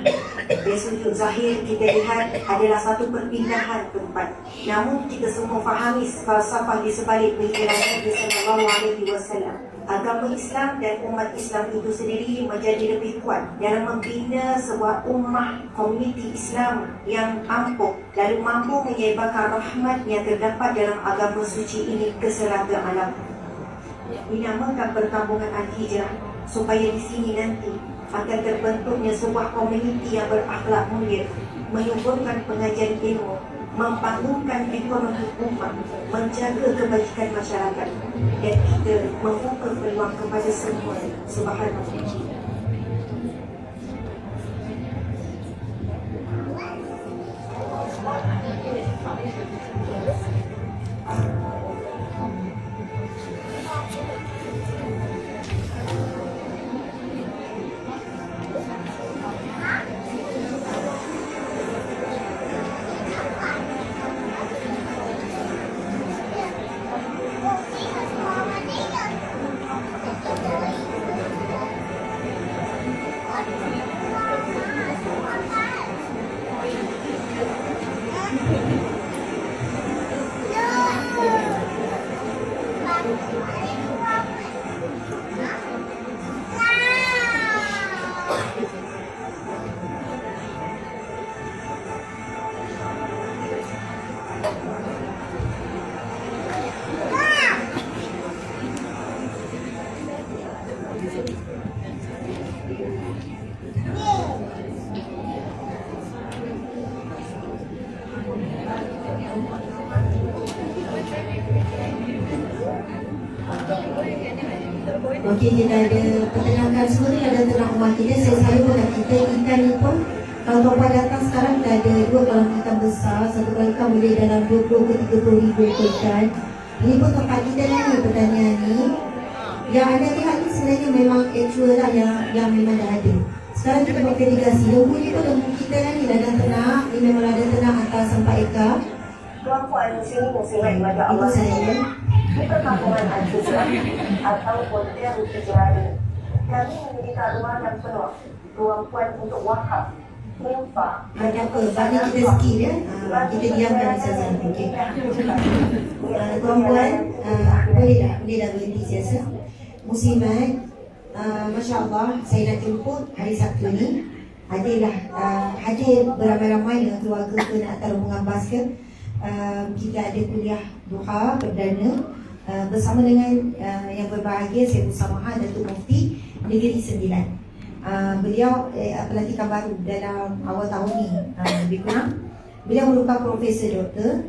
Yang zahir kita lihat adalah satu perpindahan tempat. Namun kita semua fahami falsafah di sebalik perjalanan Nabi sallallahu alaihi wasallam. Agama Islam dan umat Islam itu sendiri menjadi lebih kuat dalam membina sebuah ummah komuniti Islam yang ampuh lalu mampu menyebarkan rahmat yang terdapat dalam agama suci ini ke serata alam. Dinamakan perkampungan Al-Hijrah supaya di sini nanti akan terbentuknya sebuah komuniti yang berakhlak mulia, menyuburkan pengajian ilmu, membangunkan ekonomi umat, menjaga kebajikan masyarakat, dan kita membuka peluang kepada semua. Subhanallah. Okey, kita ada peternakan semua ni ada ternak rumah kita. Saya selalu nak kita ikan ni pun kalau bapak datang sekarang dah ada dua kolam ikan besar. Satu kolam ikan boleh dalam dua puluh ke tiga puluh ribu ikan. Ini pun tempat kita lagi pertanyaan ni. Yang ada lihat ni sebenarnya memang actual lah yang, yang memang dah ada. Sekarang kita buat irigasi. Lembu ni pun lembu kita lah ni ladang ternak. Ini memang ladang ternak atas sampai ekar. Kelompok al-Muslimin muslimat kepada Allah saya. Di perkampungan Al-Hijrah ataupun Teru Hijrah, kami memberikan ruang yang penuh, ruang puan untuk wakaf, infak. Ada apa? Bagi kita sikit ya. Ha, kita diamkan saja. Okey. Uh, Tuan-puan, uh, boleh dah, boleh dah berhenti siasa. Muslimat, uh, Masya Allah, saya dah jemput hari Sabtu ni. Hadirlah, uh, hadir beramai-ramai dengan keluarga ke nak taruh mengambas ke. Uh, kita ada kuliah duha perdana uh, bersama dengan uh, yang berbahagia saya bersama Datuk Mufti Negeri Sembilan. Uh, beliau eh, pelatihan baru dalam awal tahun ni uh, lebih kurang. Beliau merupakan profesor doktor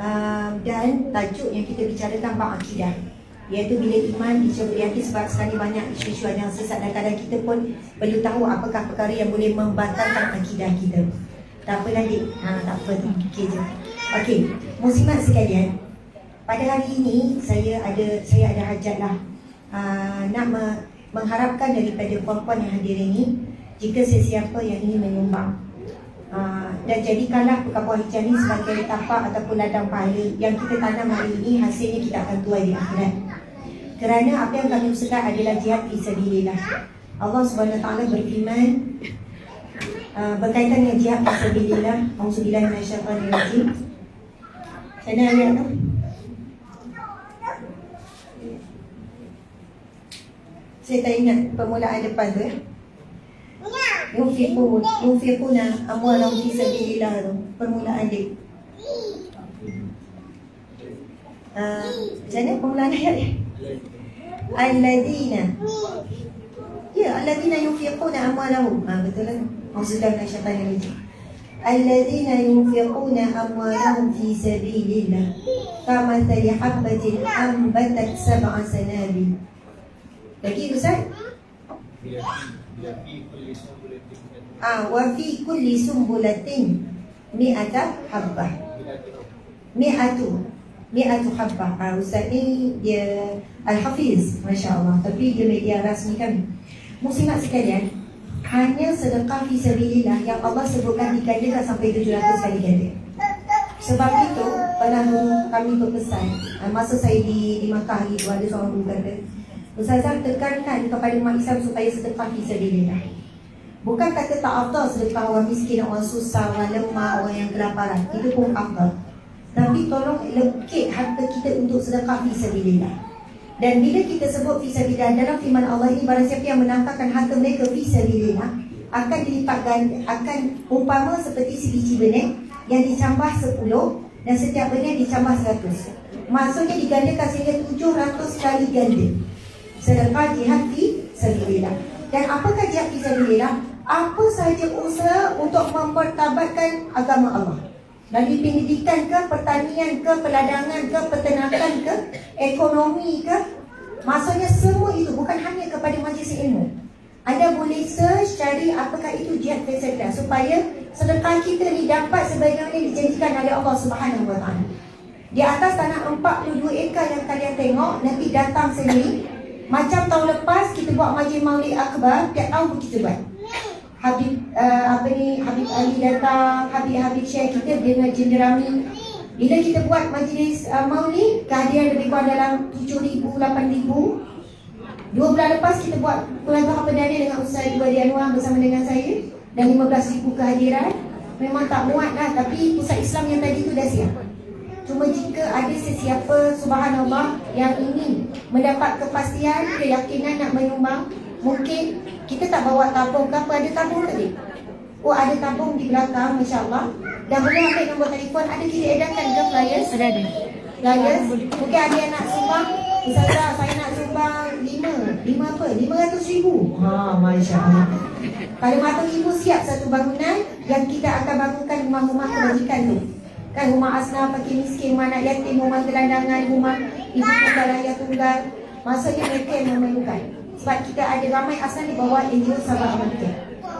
um, dan tajuk yang kita bicarakan bab akidah, iaitu bila iman dicabut hati, sebab sekali banyak isu-isu yang sesat dan kadang kita pun perlu tahu apakah perkara yang boleh membatalkan akidah kita. Tak apa lagi, ha, tak apa, okey je. Okey, muslimat sekalian, pada hari ini saya ada saya ada hajatlah uh, nak me mengharapkan daripada puan-puan yang hadir ini, jika sesiapa yang ingin menyumbang, uh, dan jadikanlah perkabur hijrah ini sebagai tapak ataupun ladang pahala yang kita tanam hari ini, hasilnya kita akan tuai di akhirat. Kerana apa yang kami usahakan adalah jihad fi sabilillah. Allah Subhanahu Wa Taala berfirman uh, berkaitan dengan jihad fi sabilillah, auzubillahi minasyaitanir rajim. Sana ayat tu. Saya tak ingat permulaan depan tu, ya. Yunfiqun, yunfiquna amwalahum fi sabilillah tu, permulaan dia. Uh, macam mana permulaan ayat dia? Al-ladina, ya, al-ladina yunfiquna amwalahum. Ha, betul lah. Auzubillahi minasyaitanir rajim. Al-ladina yunfiquna amwalahum fi sabilillah kamathali habbatin ambatat sab'a sanabil. Lagi Ustaz? Ah, wa fi kulli sumbulatin mi'ata habbah. Mi'atu, mi'atu habbah. Ah, Ustaz ni dia Al-Hafiz, masya-Allah. Tapi dia media rasmi kami. Muslimat sekalian, hanya sedekah fi sabilillah yang Allah sebutkan dikatakan sampai tujuh ratus kali ganda. Sebab itu pernah kami berpesan, masa saya di, di Makkah itu ada seorang guru kata, Ustazah tekankan kepada umat Islam supaya sedekah fi sabilillah. Bukan kata tak afdal sedekah orang miskin, orang susah, orang lemah, orang yang kelaparan. Itu pun afdal. Tapi tolong lekit harta kita untuk sedekah fi sabilillah. Dan bila kita sebut fi sabilillah dalam firman Allah ini, barang siapa yang menangkapkan harta mereka fi sabilillah akan dilipat ganda, akan umpama seperti sebiji benang yang dicambah sepuluh dan setiap benang dicambah seratus. Maksudnya digandakan sehingga tujuh ratus kali ganda. Sedekah jihad fi sabilillah. Dan apakah jihad fi sabilillah? Apa sahaja usaha untuk mempertabatkan agama Allah. Dari pendidikan ke, pertanian ke, peladangan ke, peternakan ke, ekonomi ke. Maksudnya semua itu, bukan hanya kepada majlis ilmu. Anda boleh search, cari apakah itu jihad fi sabilillah, supaya sedekah kita ni dapat sebagaimana dijanjikan oleh Allah Subhanahu Wa Taala. Di atas tanah empat puluh dua ekar yang kalian tengok nanti datang sendiri. Macam tahun lepas kita buat majlis Maulid Akbar, tiap tahun kita buat. Habib uh, apa ni Habib Ali datang, Habib-habib Syekh kita dengan jenderami. Bila kita buat majlis uh, Maulid, kehadiran lebih kurang dalam tujuh ribu lapan ribu. Dua bulan lepas kita buat pelatihan perdana dengan Ustaz Ibadian Wang bersama dengan saya dan lima belas ribu kehadiran. Memang tak muatlah, tapi pusat Islam yang tadi tu dah siap. Cuma jika ada sesiapa, subhanallah, yang ingin mendapat kepastian, keyakinan nak menyumbang, mungkin kita tak bawa tabung ke apa, ada tabung tadi? Oh, ada tabung di belakang, masya-Allah. Dan boleh ambil nombor telefon, ada kita edarkan ke flyers? Ada, ada. Flyers, mungkin ada yang nak sumbang, misalnya saya nak sumbang lima, lima apa? lima ratus ribu. Ha, masya-Allah. Kalau matung ibu siap satu bangunan yang kita akan bangunkan rumah-rumah kebajikan tu. Kan rumah asnaf, fakir miskin, rumah anak yatim, rumah gelandangan, rumah ibu tunggal, ayah tunggal. Maksudnya mereka yang memerlukan. Sebab kita ada ramai asnaf di bawah N G O Sabah Amerika.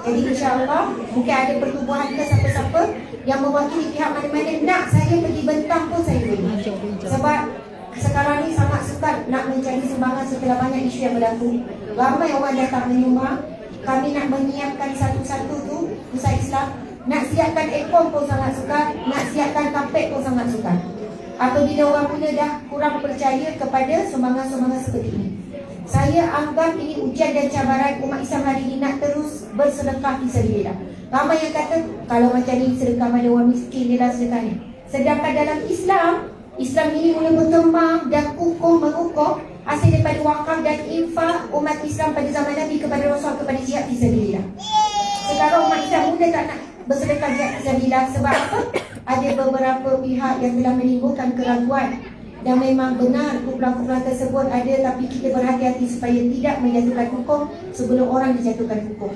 Jadi insyaAllah mungkin ada pertubuhan ke siapa-siapa yang mewakili pihak mana-mana. Nak saya pergi bentang pun saya boleh. Sebab sekarang ni sangat sukar nak mencari sumbangan setelah banyak isu yang berlaku. Ramai orang datang menyumbang. Kami nak menyiapkan satu-satu tu pusat Islam. Nak siapkan ekor pun sangat sukar, nak siapkan kapek pun sangat sukar. Apabila orang mula dah kurang percaya kepada sumbangan-sumbangan seperti ini. Saya anggap ini ujian dan cabaran umat Islam hari ini nak terus bersedekah fi sabilillah. Ramai yang kata, kalau macam ni sedekah pada orang miskin je lah sedekah ni. Sedangkan dalam Islam, Islam ini mula berkembang dan kukuh mengukuh hasil daripada wakaf dan infak umat Islam pada zaman Nabi kepada Rasul kepada jihad fi sabilillah. Sekarang umat Islam mula tak nak bersedekah jihad fi sabilillah sebab apa? Ada beberapa pihak yang telah menimbulkan keraguan dan memang benar kumpulan-kumpulan tersebut ada, tapi kita berhati-hati supaya tidak menjatuhkan hukum sebelum orang dijatuhkan hukum.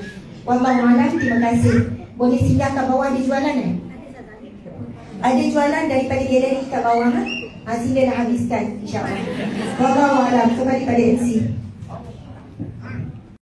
Wallahualam, terima kasih. Boleh singgah kat bawah di jualan eh? Ada jualan daripada galeri kat bawah, ha? Sila dah habiskan, insyaAllah. Wallahu a'lam, kembali pada M C.